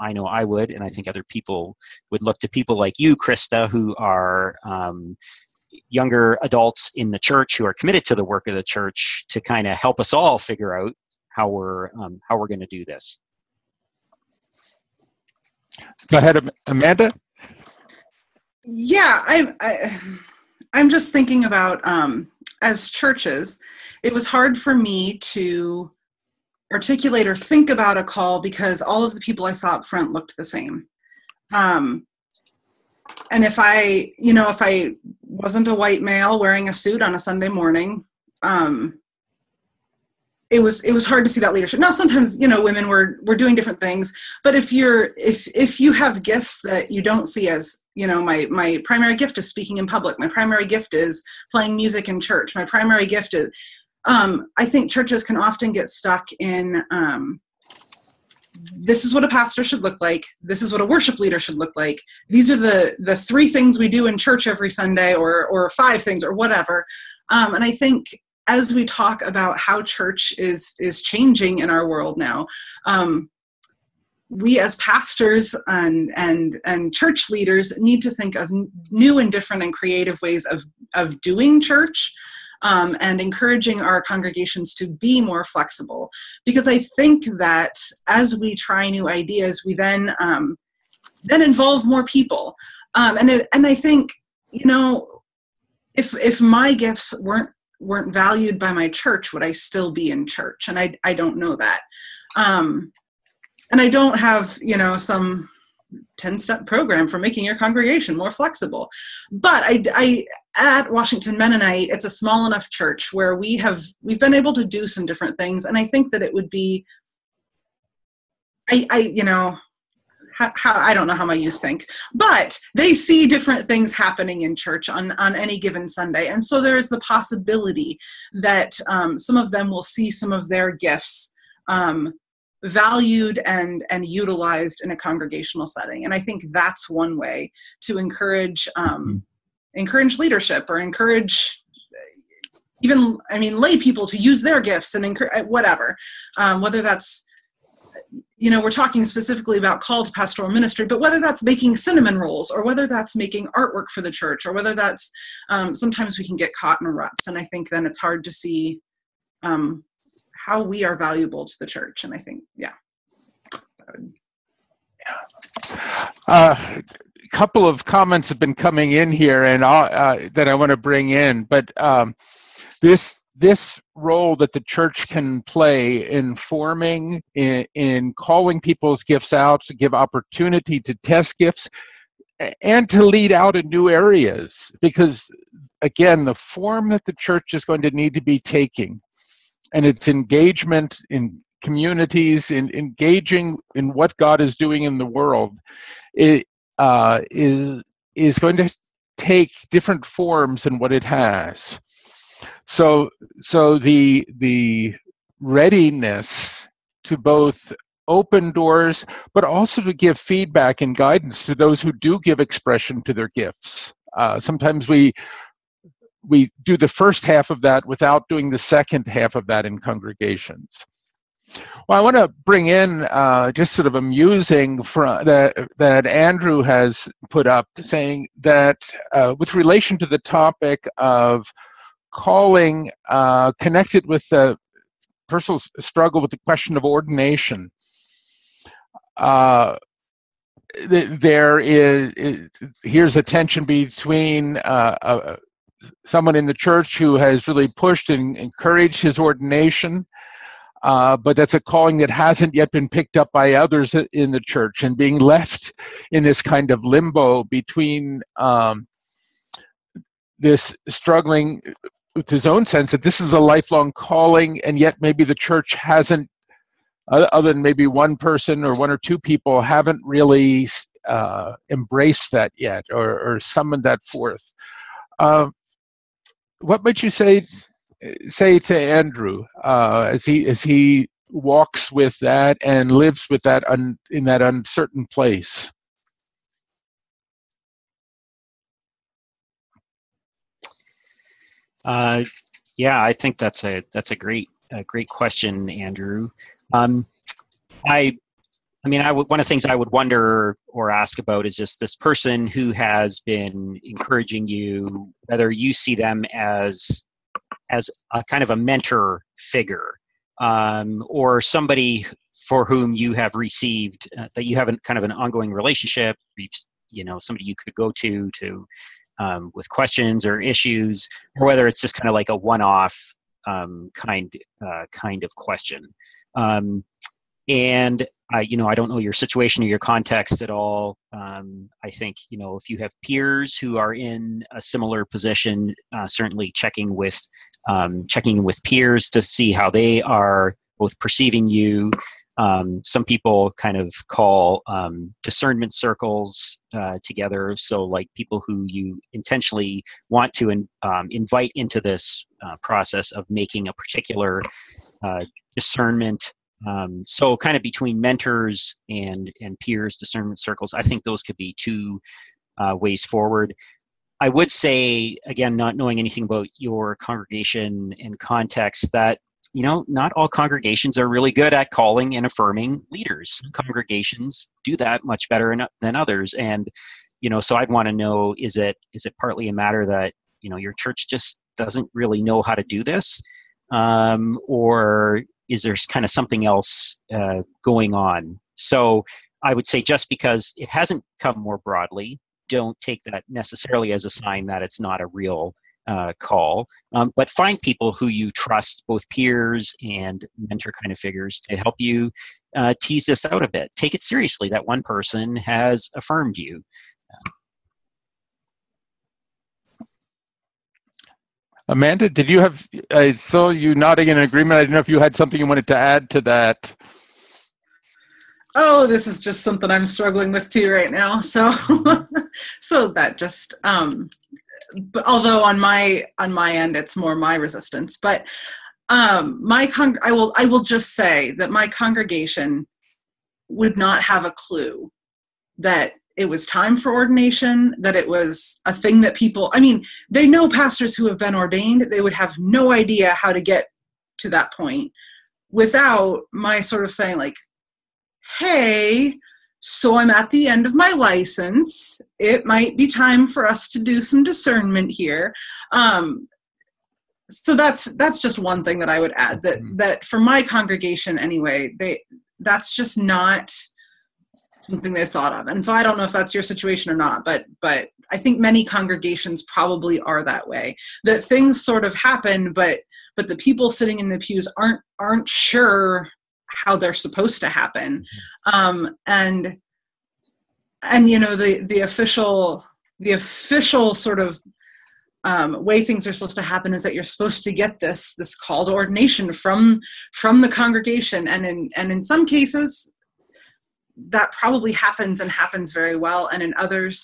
I know I would, and I think other people would look to people like you, Krista, who are younger adults in the church who are committed to the work of the church, to kind of help us all figure out how we're going to do this. Go ahead, Amanda. Yeah, I'm just thinking about as churches, it was hard for me to articulate or think about a call because all of the people I saw up front looked the same. And if I wasn't a white male wearing a suit on a Sunday morning, it was hard to see that leadership. Now, sometimes, women were doing different things, but if you have gifts that you don't see as, my primary gift is speaking in public. My primary gift is playing music in church. My primary gift is, I think churches can often get stuck in, this is what a pastor should look like. This is what a worship leader should look like. These are the three things we do in church every Sunday, or five things, or whatever. And I think as we talk about how church is changing in our world now, we as pastors and church leaders need to think of new and different and creative ways of doing church. And encouraging our congregations to be more flexible. Because I think that as we try new ideas, we then involve more people. And I think, if my gifts weren't valued by my church, would I still be in church? And I don't know that. And I don't have, some 10-step program for making your congregation more flexible. But at Washington Mennonite, it's a small enough church where we've been able to do some different things. And I think that it would be, I don't know how my youth think, but they see different things happening in church on any given Sunday. And so there is the possibility that some of them will see some of their gifts valued and utilized in a congregational setting. And I think that's one way to encourage encourage leadership, or encourage even, lay people to use their gifts and encourage whatever, whether that's, we're talking specifically about called pastoral ministry, but whether that's making cinnamon rolls, or whether that's making artwork for the church, or whether that's, sometimes we can get caught in ruts. And I think then it's hard to see how we are valuable to the church. And I think, a couple of comments have been coming in here, and that I want to bring in, but this role that the church can play in forming, in calling people's gifts out, to give opportunity to test gifts, and to lead out in new areas, because again, the form that the church is going to need to be taking, and its engagement in communities, in engaging in what God is doing in the world, it is going to take different forms than what it has. So the readiness to both open doors, but also to give feedback and guidance to those who do give expression to their gifts. Sometimes we do the first half of that without doing the second half of that in congregations. Well, I want to bring in just sort of amusing that Andrew has put up, saying that with relation to the topic of calling, connected with the personal struggle with the question of ordination, here's a tension between someone in the church who has really pushed and encouraged his ordination, but that's a calling that hasn't yet been picked up by others in the church, and being left in this kind of limbo between this struggling with his own sense that this is a lifelong calling, and yet maybe the church hasn't, other than maybe one person or one or two people, haven't really embraced that yet, or summoned that forth. What would you say to Andrew as he walks with that and lives with that in that uncertain place? Yeah, I think that's a great question, Andrew. One of the things I would wonder or ask about is just this person who has been encouraging you, whether you see them as a kind of a mentor figure, or somebody for whom you have received that you have kind of an ongoing relationship, somebody you could go to with questions or issues, or whether it's just kind of like a one-off kind of question. And I don't know your situation or your context at all. I think, if you have peers who are in a similar position, certainly checking with peers to see how they are both perceiving you. Some people kind of call discernment circles together. So like people who you intentionally want to invite into this process of making a particular discernment. So kind of between mentors and peers, discernment circles, I think those could be two ways forward. I would say, again, not knowing anything about your congregation and context, that not all congregations are really good at calling and affirming leaders. Some congregations do that much better than others. And, so I'd want to know, is it partly a matter that, your church just doesn't really know how to do this? Or is there kind of something else going on? So I would say just because it hasn't come more broadly, don't take that necessarily as a sign that it's not a real call, but find people who you trust, both peers and mentor kind of figures, to help you tease this out a bit. Take it seriously that one person has affirmed you. Amanda, did you have? I saw you nodding in agreement. I didn't know if you had something you wanted to add to that. Oh, this is just something I'm struggling with too right now. So that just. Although on my end, it's more my resistance. But I will just say that my congregation would not have a clue that it was time for ordination, that it was a thing that people, they know pastors who have been ordained, they would have no idea how to get to that point without my sort of saying like, hey, so I'm at the end of my license. It might be time for us to do some discernment here. So that's just one thing that I would add, that for my congregation anyway, that's just not something they've thought of. And so I don't know if that's your situation or not, but I think many congregations probably are that way, that things sort of happen, but the people sitting in the pews aren't sure how they're supposed to happen. The official sort of way things are supposed to happen is that you're supposed to get this call to ordination from the congregation. And in some cases, that probably happens and happens very well. And in others,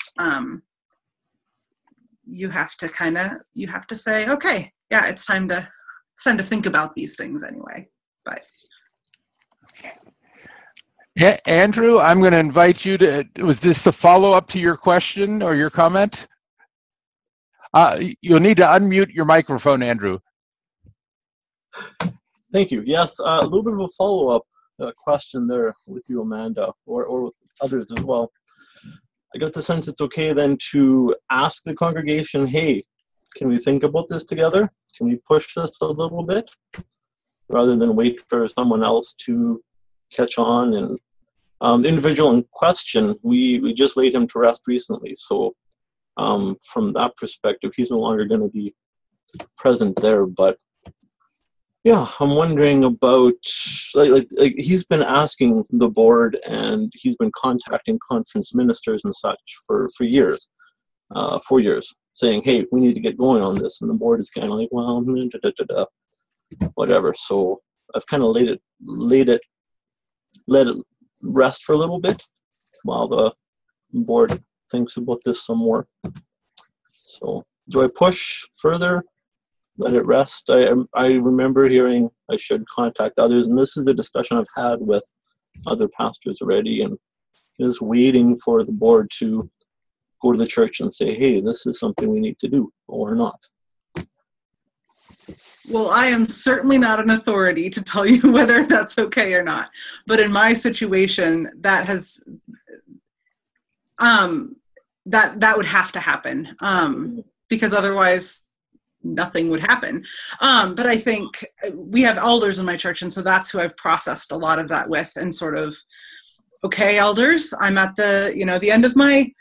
you have to say, okay, yeah, it's time to think about these things anyway. But yeah, Andrew, I'm going to invite you to, was this the follow-up to your question or your comment? You'll need to unmute your microphone, Andrew. Thank you. Yes, a little bit of a follow-up question there with you, Amanda, or with others as well. I got the sense it's okay then to ask the congregation, hey, can we think about this together? Can we push this a little bit? Rather than wait for someone else to catch on. And the individual in question, we just laid him to rest recently. So from that perspective, he's no longer going to be present there. But yeah, I'm wondering about, like he's been asking the board and he's been contacting conference ministers and such for years, 4 years, saying, hey, we need to get going on this. And the board is kind of like, well, whatever. So I've kind of let it rest for a little bit while the board thinks about this some more. So do I push further? let it rest. I remember hearing I should contact others, and this is a discussion I've had with other pastors already, and is waiting for the board to go to the church and say, hey, this is something we need to do or not. Well, I am certainly not an authority to tell you whether that's okay or not. But in my situation, that has, that would have to happen, because otherwise nothing would happen. But I think we have elders in my church, and so that's who I've processed a lot of that with, and sort of, okay, elders, I'm at the, you know, the end of my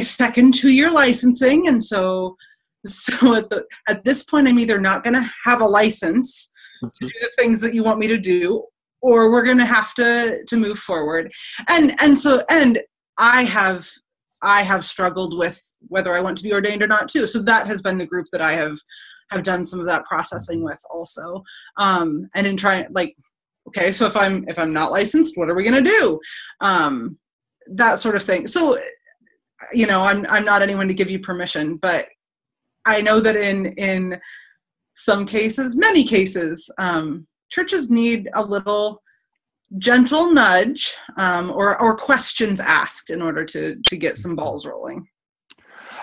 second 2-year licensing, and so at this point, I'm either not going to have a license to do the things that you want me to do, or we're going to have to move forward. And I have struggled with whether I want to be ordained or not too. So that has been the group that I have done some of that processing with also. And in trying, like, okay, so if I'm not licensed, what are we going to do? That sort of thing. So, you know, I'm not anyone to give you permission, but I know that in some cases, many cases, churches need a little gentle nudge or questions asked in order to get some balls rolling.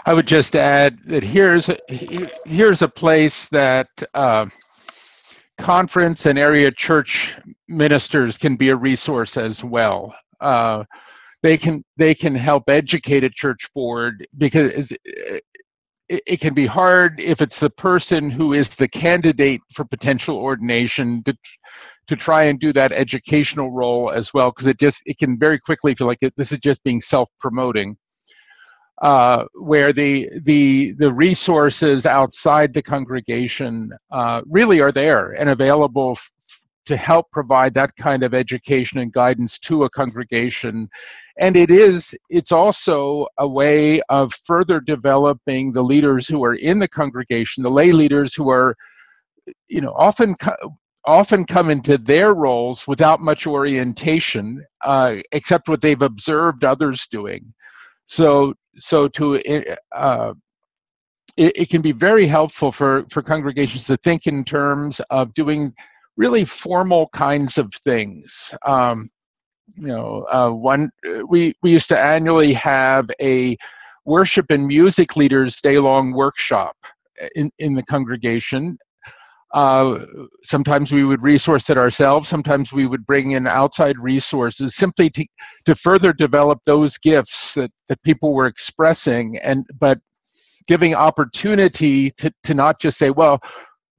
I would just add that here's a place that conference and area church ministers can be a resource as well. They can help educate a church board, because it can be hard if it's the person who is the candidate for potential ordination to try and do that educational role as well, because it can very quickly feel like this is just being self-promoting, where the resources outside the congregation really are there and available to help provide that kind of education and guidance to a congregation. And it's also a way of further developing the leaders who are in the congregation, the lay leaders who are, you know, often come into their roles without much orientation, except what they've observed others doing. So it can be very helpful for congregations to think in terms of doing really formal kinds of things. We used to annually have a worship and music leaders day-long workshop in the congregation. Sometimes we would resource it ourselves. Sometimes we would bring in outside resources simply to further develop those gifts that people were expressing, but giving opportunity to not just say, well,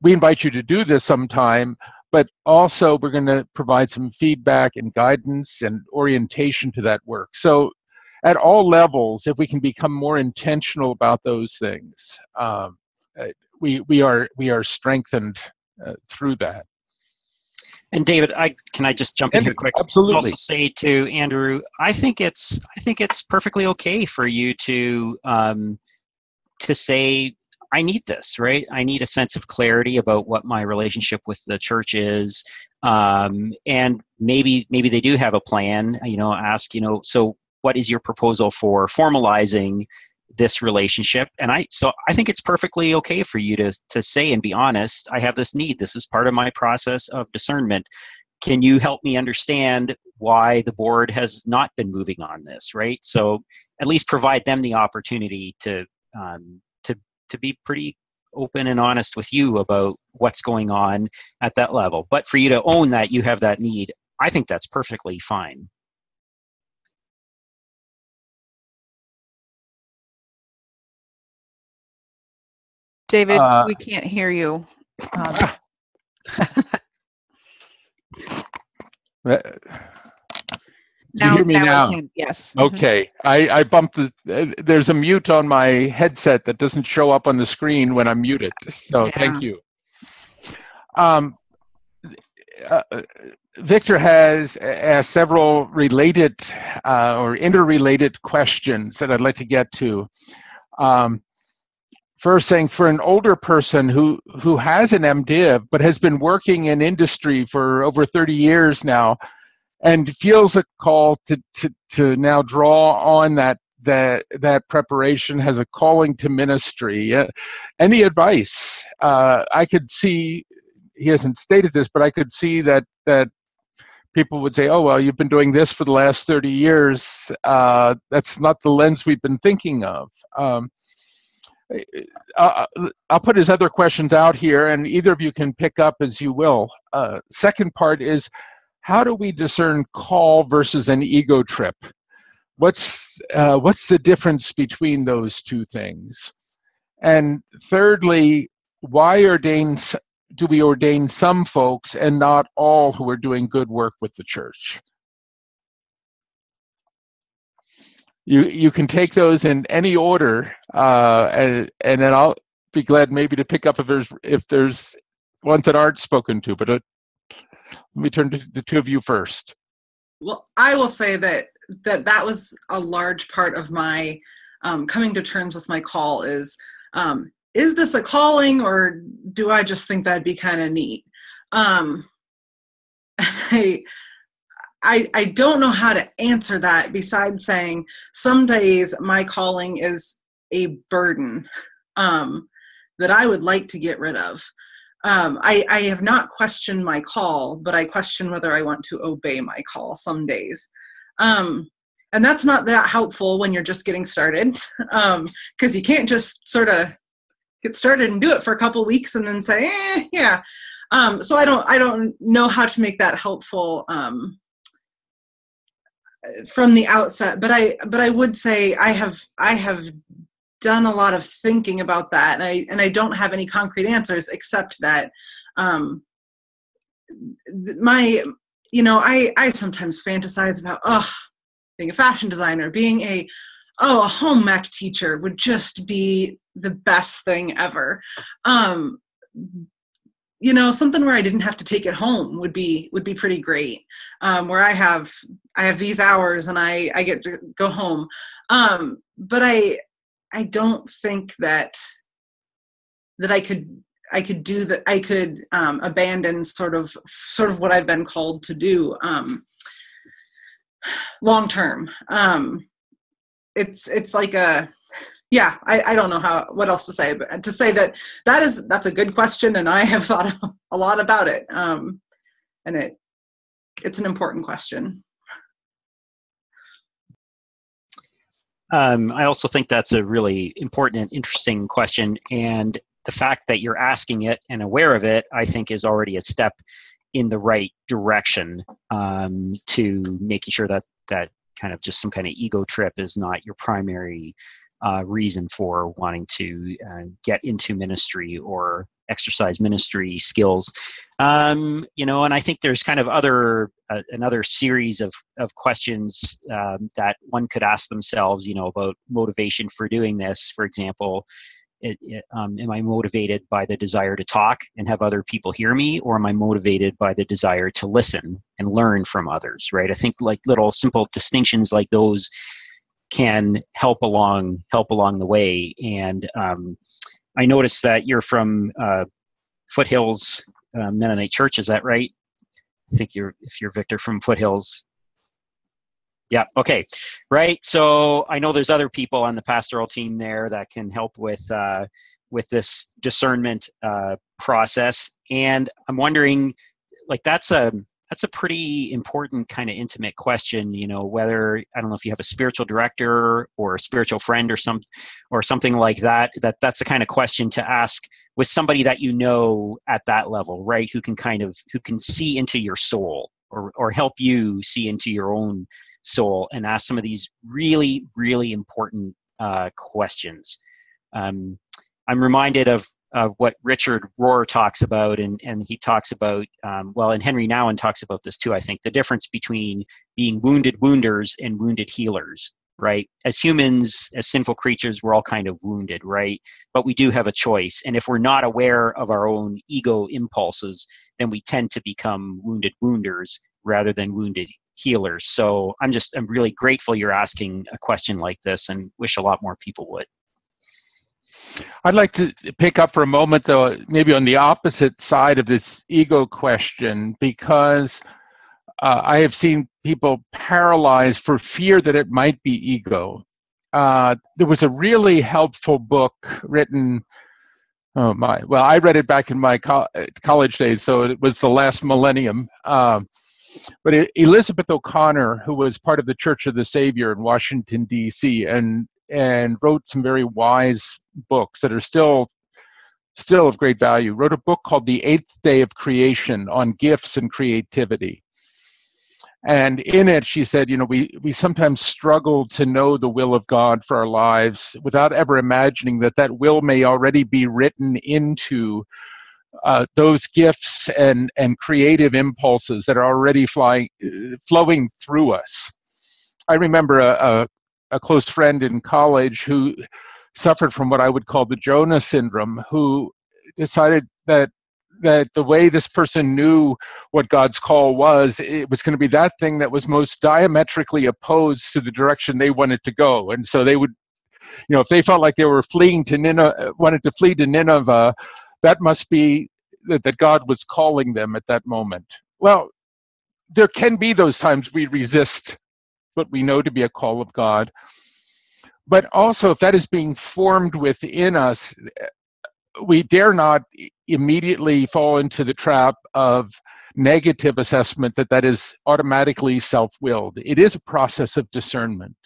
we invite you to do this sometime, but also we're going to provide some feedback and guidance and orientation to that work. So at all levels, if we can become more intentional about those things, we are strengthened through that. And David, can I just jump in here quick? Absolutely. And also say to Andrew, I think it's perfectly okay for you to say, I need this, right? I need a sense of clarity about what my relationship with the church is. And maybe they do have a plan, you know, ask, you know, so what is your proposal for formalizing this relationship? And I think it's perfectly okay for you to say and be honest, I have this need. This is part of my process of discernment. Can you help me understand why the board has not been moving on this, right? So at least provide them the opportunity to be pretty open and honest with you about what's going on at that level. But for you to own that you have that need, I think that's perfectly fine. David, we can't hear you. Do you hear me now? Yes. Okay. I bumped there's a mute on my headset that doesn't show up on the screen when I'm muted. So yeah. Thank you. Victor has asked several related or interrelated questions that I'd like to get to. First, saying for an older person who has an MDiv but has been working in industry for over 30 years now, and feels a call to now draw on that that preparation has a calling to ministry. Any advice? I could see, he hasn't stated this, but I could see that people would say, oh, well, you've been doing this for the last 30 years. That's not the lens we've been thinking of. I'll put his other questions out here, and either of you can pick up as you will. Second part is, how do we discern call versus an ego trip? What's the difference between those two things? And thirdly, why do we ordain some folks and not all who are doing good work with the church? You can take those in any order, and then I'll be glad maybe to pick up if there's ones that aren't spoken to, but let me turn to the two of you first. Well, I will say that was a large part of my coming to terms with my call is this a calling, or do I just think that'd be kind of neat? I don't know how to answer that besides saying some days my calling is a burden that I would like to get rid of. I have not questioned my call, but I question whether I want to obey my call some days. And that's not that helpful when you're just getting started, because you can't just sort of get started and do it for a couple weeks and then say, yeah. So I don't know how to make that helpful from the outset, but I would say I have done a lot of thinking about that, and I don't have any concrete answers except that I sometimes fantasize about being a fashion designer, being a home ec teacher would just be the best thing ever. Something where I didn't have to take it home would be pretty great. Where I have these hours and I get to go home. But I don't think that I could do that. I could abandon sort of what I've been called to do long term. It's like a, yeah, I don't know what else to say, but to say that's a good question, and I have thought a lot about it, and it's an important question. I also think that's a really important and interesting question, and the fact that you're asking it and aware of it, I think, is already a step in the right direction to making sure that kind of just some kind of ego trip is not your primary reason for wanting to get into ministry or exercise ministry skills. And I think there's kind of another series of questions that one could ask themselves, about motivation for doing this. For example, am I motivated by the desire to talk and have other people hear me, or am I motivated by the desire to listen and learn from others, right? I think like little simple distinctions like those can help along the way. And I noticed that you're from Foothills Mennonite Church. Is that right? I think if you're Victor from Foothills. Yeah. Okay. Right. So I know there's other people on the pastoral team there that can help with this discernment process. And I'm wondering, like, that's a pretty important kind of intimate question, whether, I don't know if you have a spiritual director or a spiritual friend or something like that, that's the kind of question to ask with somebody that at that level, right? Who can see into your soul or help you see into your own soul and ask some of these really, really important questions. I'm reminded of what Richard Rohr talks about, and he talks about, and Henry Nouwen talks about this too, I think, the difference between being wounded wounders and wounded healers, right? As humans, as sinful creatures, we're all kind of wounded, right? But we do have a choice. And if we're not aware of our own ego impulses, then we tend to become wounded wounders rather than wounded healers. So I'm really grateful you're asking a question like this, and wish a lot more people would. I'd like to pick up for a moment, though, maybe on the opposite side of this ego question, because I have seen people paralyzed for fear that it might be ego. There was a really helpful book written, well, I read it back in my college days, so it was the last millennium. But Elizabeth O'Connor, who was part of the Church of the Savior in Washington, D.C., and wrote some very wise books that are still of great value, wrote a book called The Eighth Day of Creation on Gifts and Creativity. And in it, she said, you know, we sometimes struggle to know the will of God for our lives without ever imagining that that will may already be written into those gifts and creative impulses that are already flowing through us. I remember a close friend in college who suffered from what I would call the Jonah syndrome, who decided that the way this person knew what God's call was, it was going to be that thing that was most diametrically opposed to the direction they wanted to go. And so they would, you know, if they felt like they were fleeing to Nineveh, wanted to flee to Nineveh, that must be that God was calling them at that moment. Well, there can be those times we resist what we know to be a call of God. But also, if that is being formed within us, we dare not immediately fall into the trap of negative assessment that is automatically self-willed. It is a process of discernment.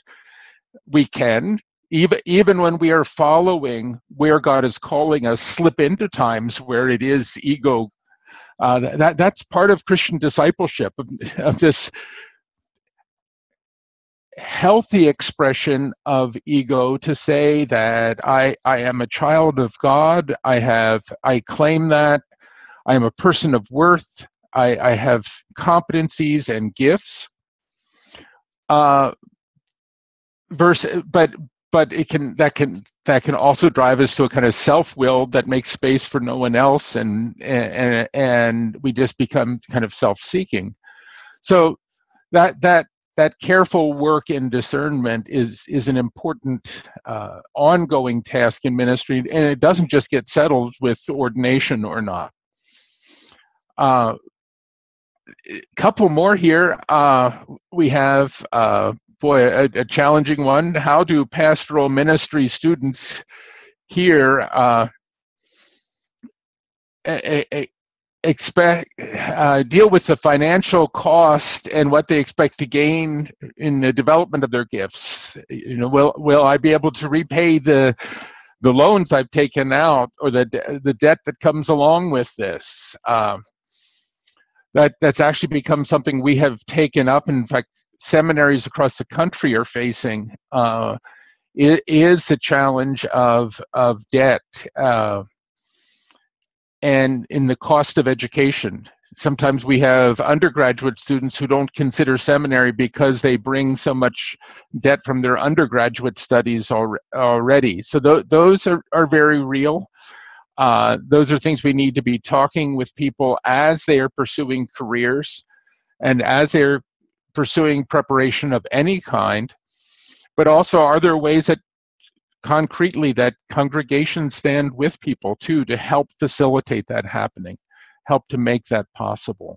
We can, even when we are following where God is calling us, slip into times where it is ego. That's part of Christian discipleship, of this healthy expression of ego to say that I am a child of God, I claim that, I am a person of worth, I have competencies and gifts. But that can also drive us to a kind of self-will that makes space for no one else, and we just become kind of self-seeking. So that careful work in discernment is an important ongoing task in ministry, and it doesn't just get settled with ordination or not. A couple more here. We have, a challenging one. How do pastoral ministry students here deal with the financial cost and what they expect to gain in the development of their gifts? You know, will I be able to repay the loans I've taken out, or the debt that comes along with this? That's actually become something we have taken up. In fact, seminaries across the country are facing. It is the challenge of debt. And in the cost of education. Sometimes we have undergraduate students who don't consider seminary because they bring so much debt from their undergraduate studies already. So those are very real. Those are things we need to be talking with people as they are pursuing careers and as they're pursuing preparation of any kind. But also, are there ways that concretely that congregations stand with people too to help facilitate that happening, help to make that possible?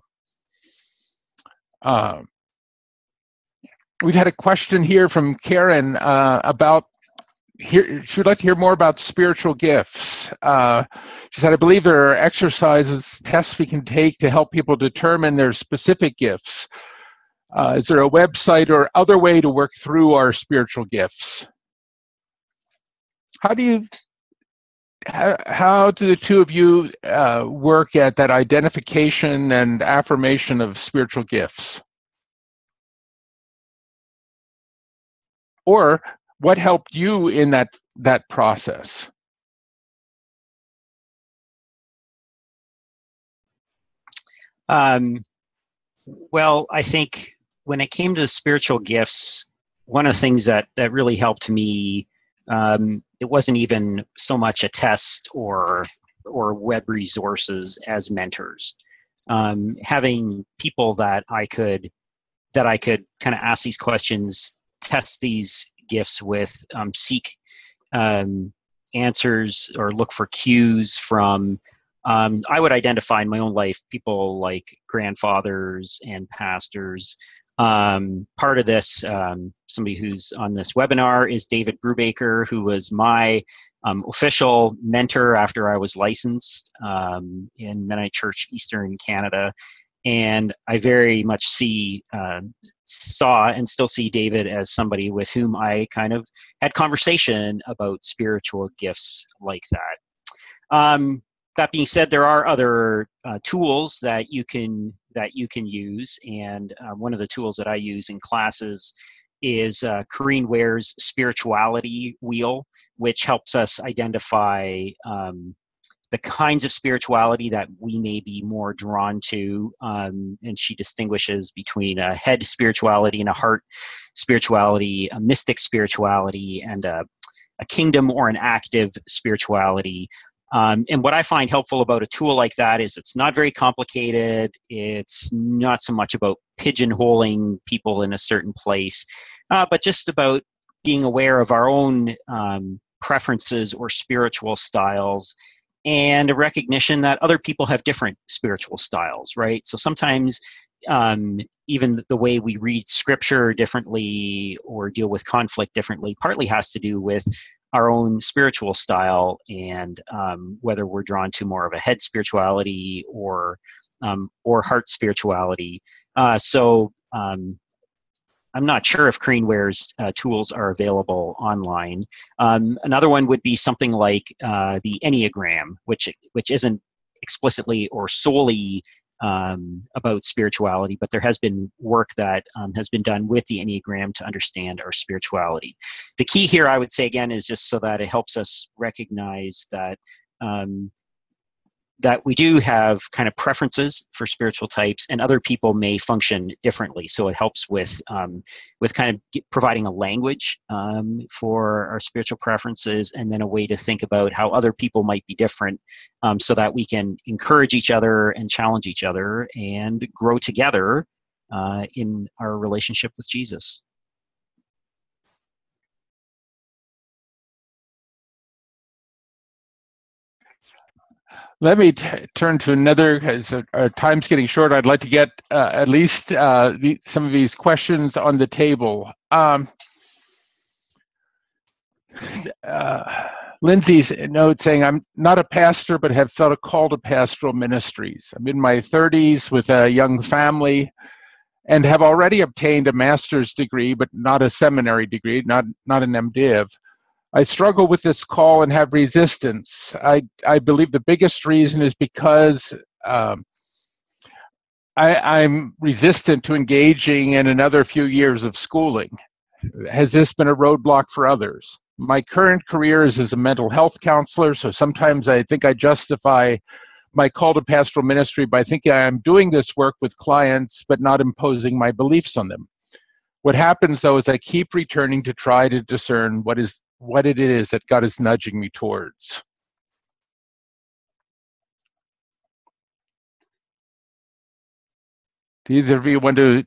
We've had a question here from Karen about, she would like to hear more about spiritual gifts. She said, I believe there are exercises, tests we can take to help people determine their specific gifts. Is there a website or other way to work through our spiritual gifts? How do the two of you work at that identification and affirmation of spiritual gifts? Or what helped you in that process? Well, I think when it came to spiritual gifts, one of the things that really helped me, it wasn't even so much a test or web resources as mentors. Having people that I could kind of ask these questions, test these gifts with, seek answers or look for cues from. I would identify in my own life people like grandfathers and pastors Part of this, somebody who's on this webinar is David Brubaker, who was my official mentor after I was licensed in Mennonite Church Eastern Canada. And I very much saw and still see David as somebody with whom I kind of had conversation about spiritual gifts like that. That being said, there are other tools that you can use, and one of the tools that I use in classes is Corrine Ware's Spirituality Wheel, which helps us identify the kinds of spirituality that we may be more drawn to, and she distinguishes between a head spirituality and a heart spirituality, a mystic spirituality, and a kingdom or an active spirituality. And what I find helpful about a tool like that is it's not very complicated. It's not so much about pigeonholing people in a certain place, but just about being aware of our own preferences or spiritual styles, and a recognition that other people have different spiritual styles, right? So sometimes even the way we read scripture differently or deal with conflict differently partly has to do with our own spiritual style, and whether we're drawn to more of a head spirituality or heart spirituality. So I'm not sure if Corrine Ware's tools are available online. Another one would be something like the Enneagram, which isn't explicitly or solely about spirituality, but there has been work that has been done with the Enneagram to understand our spirituality. The key here, I would say again, is just so that it helps us recognize that that we do have kind of preferences for spiritual types, and other people may function differently. So it helps with kind of providing a language for our spiritual preferences, and then a way to think about how other people might be different, so that we can encourage each other and challenge each other and grow together in our relationship with Jesus. Let me turn to another, because our time's getting short. I'd like to get at least some of these questions on the table. Lindsay's note saying, I'm not a pastor, but have felt a call to pastoral ministries. I'm in my 30s with a young family and have already obtained a master's degree, but not a seminary degree, not an MDiv. I struggle with this call and have resistance. I believe the biggest reason is because I'm resistant to engaging in another few years of schooling. Has this been a roadblock for others? My current career is as a mental health counselor, so sometimes I think I justify my call to pastoral ministry by thinking I'm doing this work with clients but not imposing my beliefs on them. What happens, though, is I keep returning to try to discern what it is that God is nudging me towards. Do either of you want to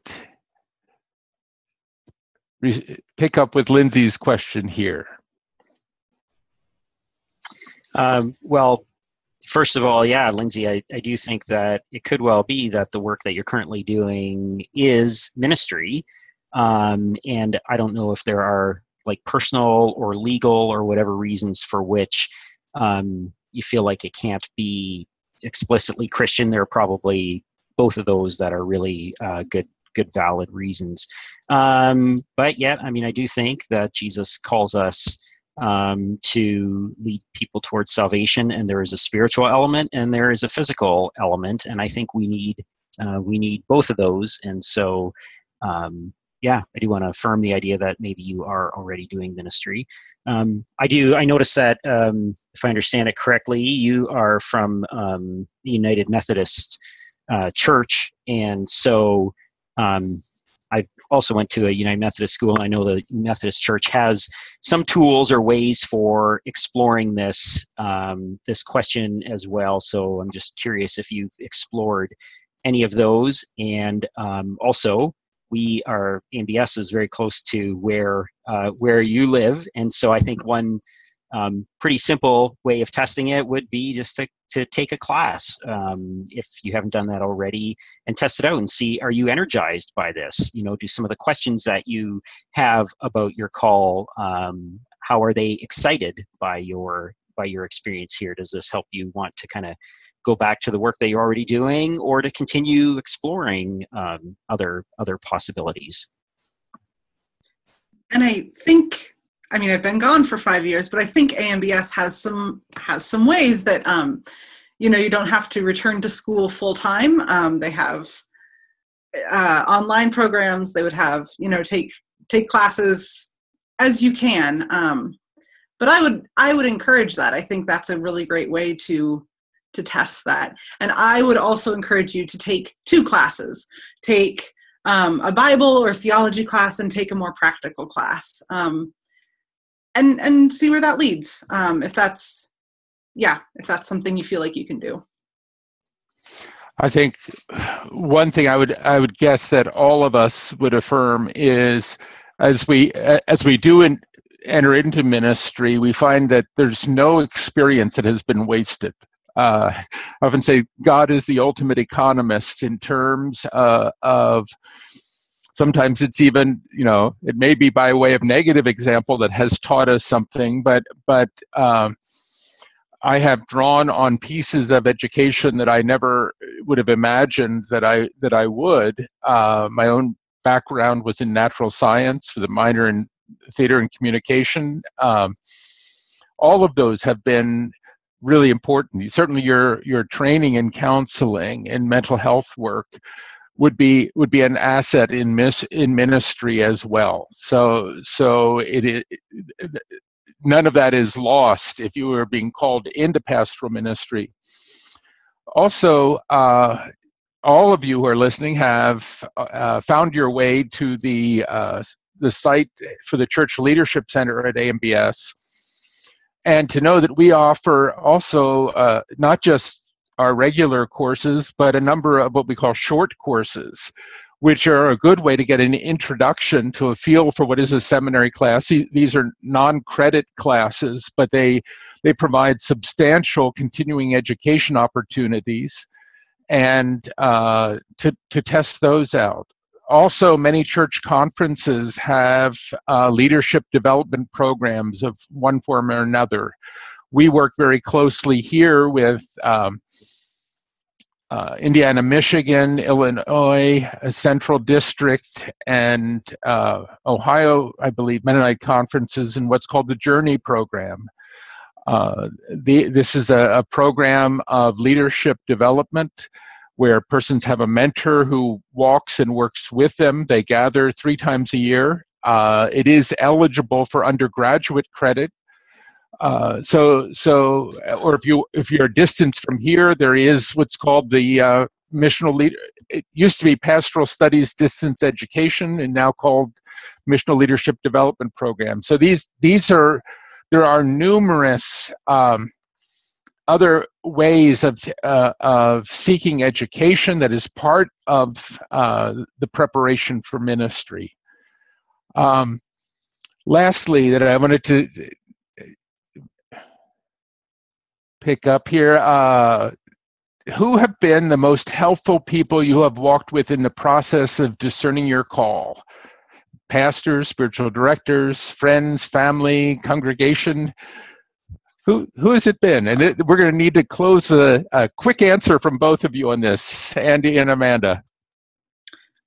pick up with Lindsay's question here? Well, first of all, yeah, Lindsay, I do think that it could well be that the work that you're currently doing is ministry. And I don't know if there are like personal or legal or whatever reasons for which you feel like it can't be explicitly Christian. There are probably both of those that are really good, valid reasons. But yeah, I mean, I do think that Jesus calls us to lead people towards salvation, and there is a spiritual element and there is a physical element. And I think we need both of those. And so, yeah, I do want to affirm the idea that maybe you are already doing ministry. I noticed that, if I understand it correctly, you are from the United Methodist Church. And so I also went to a United Methodist school. I know the Methodist Church has some tools or ways for exploring this, this question as well. So I'm just curious if you've explored any of those. And also, MBS is very close to where you live, and so I think one Pretty simple way of testing it would be just to take a class if you haven't done that already, and test it out and see, are you energized by this? You know, do some of the questions that you have about your call, how are they excited by your experience here? Does this help you want to kind of go back to the work that you're already doing, or to continue exploring other possibilities? And I think, I mean, I've been gone for 5 years, but I think AMBS has some ways that, you know, you don't have to return to school full time. They have online programs. They would have, you know, take classes as you can. But I would encourage that. I think that's a really great way to test that. And I would also encourage you to take two classes. Take a Bible or theology class, and take a more practical class. And see where that leads, if that's something you feel like you can do. I think one thing I would guess that all of us would affirm is, as we do enter into ministry, we find that there's no experience that has been wasted. I often say God is the ultimate economist in terms of. Sometimes it's even, you know, it may be by way of negative example that has taught us something, but I have drawn on pieces of education that I never would have imagined that I would. My own background was in natural science with a minor in theater and communication. All of those have been really important. Certainly your training in counseling and mental health work would be an asset in ministry as well. So none of that is lost if you are being called into pastoral ministry. Also, all of you who are listening have found your way to the site for the Church Leadership Center at AMBS, and to know that we offer also not just our regular courses, but a number of what we call short courses, which are a good way to get an introduction to a feel for what is a seminary class. These are non-credit classes, but they provide substantial continuing education opportunities, and to test those out. Also, many church conferences have leadership development programs of one form or another. We work very closely here with Indiana, Michigan, Illinois, Central District, and Ohio, I believe, Mennonite conferences in what's called the Journey Program. This is a program of leadership development where persons have a mentor who walks and works with them. They gather 3 times a year. It is eligible for undergraduate credit. Or if you're distanced from here, there is what's called the missional leader. It used to be Pastoral Studies Distance Education, and now called Missional Leadership Development Program. So there are numerous other ways of seeking education that is part of the preparation for ministry. Lastly, that I wanted to pick up here. Who have been the most helpful people you have walked with in the process of discerning your call? Pastors, spiritual directors, friends, family, congregation? Who has it been? And we're going to need to close with a quick answer from both of you on this, Andy and Amanda.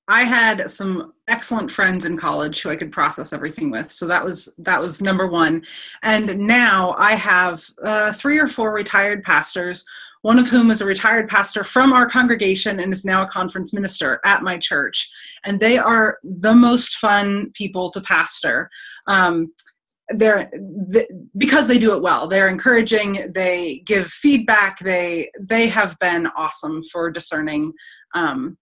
I had some excellent friends in college who I could process everything with. So that was number one. And now I have 3 or 4 retired pastors, one of whom is a retired pastor from our congregation and is now a conference minister at my church. And they are the most fun people to pastor. Because they do it well. They're encouraging, they give feedback, they have been awesome for discerning who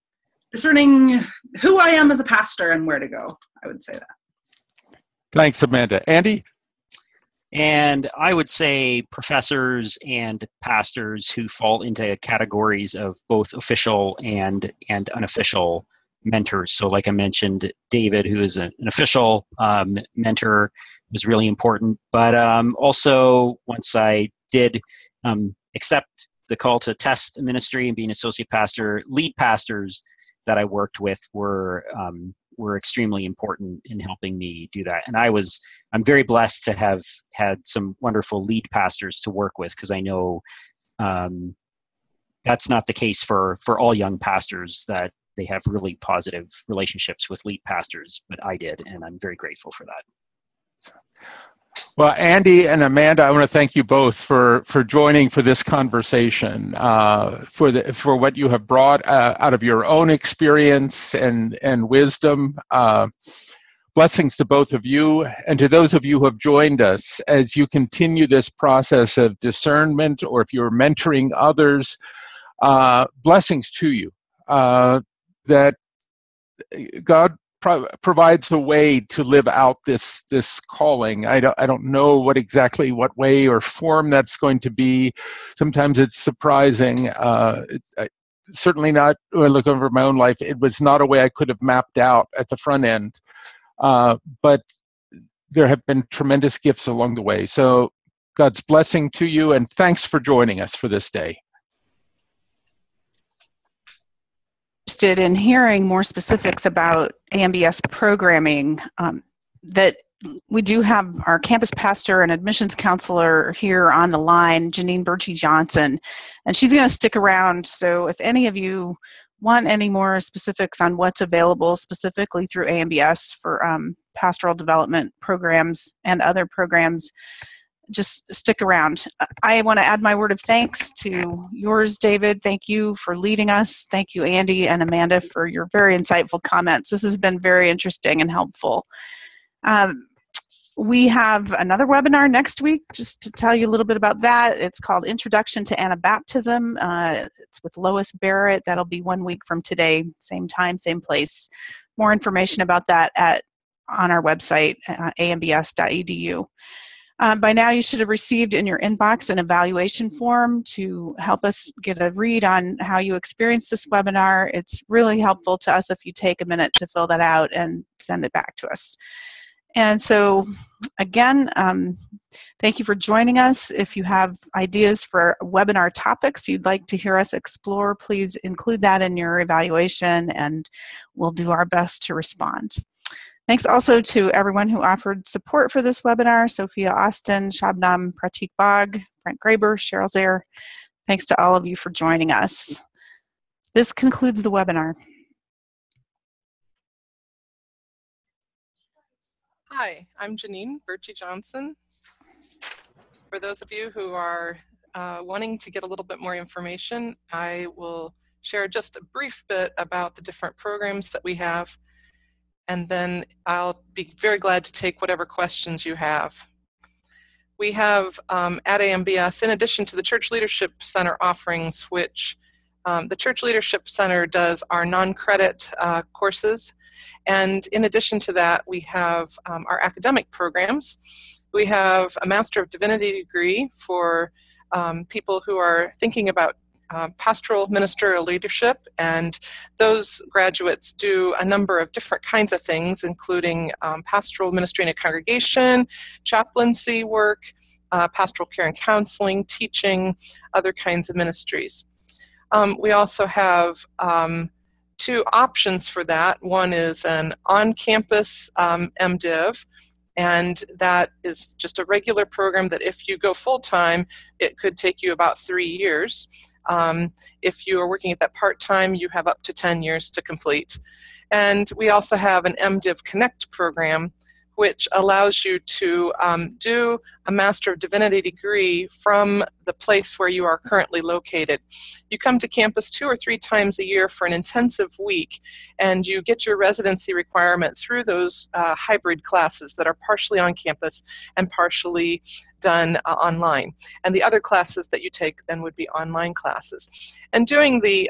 I am as a pastor and where to go. I would say that. Thanks, Amanda. Andy? And I would say professors and pastors who fall into categories of both official and unofficial mentors. So like I mentioned, David, who is an official mentor, was really important. But also, once I did accept the call to test ministry and being associate pastor, lead pastors that I worked with were extremely important in helping me do that. And I'm very blessed to have had some wonderful lead pastors to work with, because I know that's not the case for all young pastors, that they have really positive relationships with lead pastors, but I did, and I'm very grateful for that. Well, Andy and Amanda, I want to thank you both for joining for this conversation, for what you have brought out of your own experience and wisdom. Blessings to both of you and to those of you who have joined us as you continue this process of discernment, or if you're mentoring others, blessings to you. That God provides a way to live out this calling. I don't know exactly what way or form that's going to be. Sometimes it's surprising. Certainly not, when I look over my own life, it was not a way I could have mapped out at the front end. But there have been tremendous gifts along the way. So God's blessing to you, and thanks for joining us for this day. Interested in hearing more specifics about AMBS programming, that we do have our campus pastor and admissions counselor here on the line, Janine Birchey-Johnson, and she's going to stick around. So if any of you want any more specifics on what's available specifically through AMBS for pastoral development programs and other programs, just stick around. I want to add my word of thanks to yours, David. Thank you for leading us. Thank you, Andy and Amanda, for your very insightful comments. This has been very interesting and helpful. We have another webinar next week, just to tell you a little bit about that. It's called Introduction to Anabaptism. It's with Lois Barrett. That'll be 1 week from today, same time, same place. More information about that on our website, ambs.edu. By now, you should have received in your inbox an evaluation form to help us get a read on how you experienced this webinar. It's really helpful to us if you take a minute to fill that out and send it back to us. And so, again, thank you for joining us. If you have ideas for webinar topics you'd like to hear us explore, please include that in your evaluation, and we'll do our best to respond. Thanks also to everyone who offered support for this webinar: Sophia Austin, Shabnam Pratik Bagh, Brent Graber, Cheryl Zaire. Thanks to all of you for joining us. This concludes the webinar. Hi, I'm Janine Birchey-Johnson. For those of you who are wanting to get a little bit more information, I will share just a brief bit about the different programs that we have, and then I'll be very glad to take whatever questions you have. We have at AMBS, in addition to the Church Leadership Center offerings, which the Church Leadership Center does our non-credit courses. And in addition to that, we have our academic programs. We have a Master of Divinity degree for people who are thinking about pastoral ministerial leadership, and those graduates do a number of different kinds of things, including pastoral ministry in a congregation, chaplaincy work, pastoral care and counseling, teaching, other kinds of ministries. We also have two options for that. One is an on-campus MDiv, and that is just a regular program that if you go full-time, it could take you about 3 years. If you are working at that part-time, you have up to 10 years to complete. And we also have an MDiv Connect program, which allows you to do a Master of Divinity degree from the place where you are currently located. You come to campus 2 or 3 times a year for an intensive week, and you get your residency requirement through those hybrid classes that are partially on campus and partially done online. And the other classes that you take then would be online classes. And doing the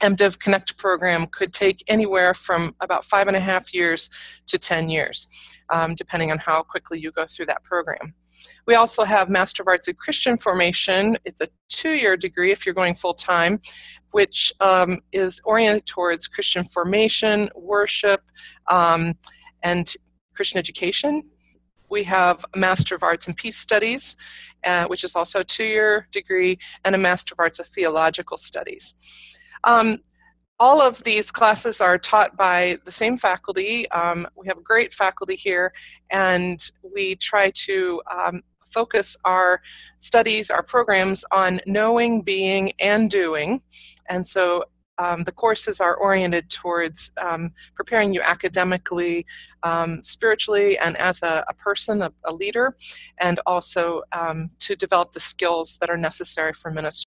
MDiv Connect program could take anywhere from about 5.5 years to 10 years, depending on how quickly you go through that program. We also have Master of Arts in Christian Formation. It's a 2-year degree if you're going full-time, which is oriented towards Christian formation, worship, and Christian education. We have a Master of Arts in Peace Studies, which is also a 2-year degree, and a Master of Arts of Theological Studies. All of these classes are taught by the same faculty. We have great faculty here, and we try to focus our studies, our programs, on knowing, being, and doing. And so the courses are oriented towards preparing you academically, spiritually, and as a person, a leader, and also to develop the skills that are necessary for ministry.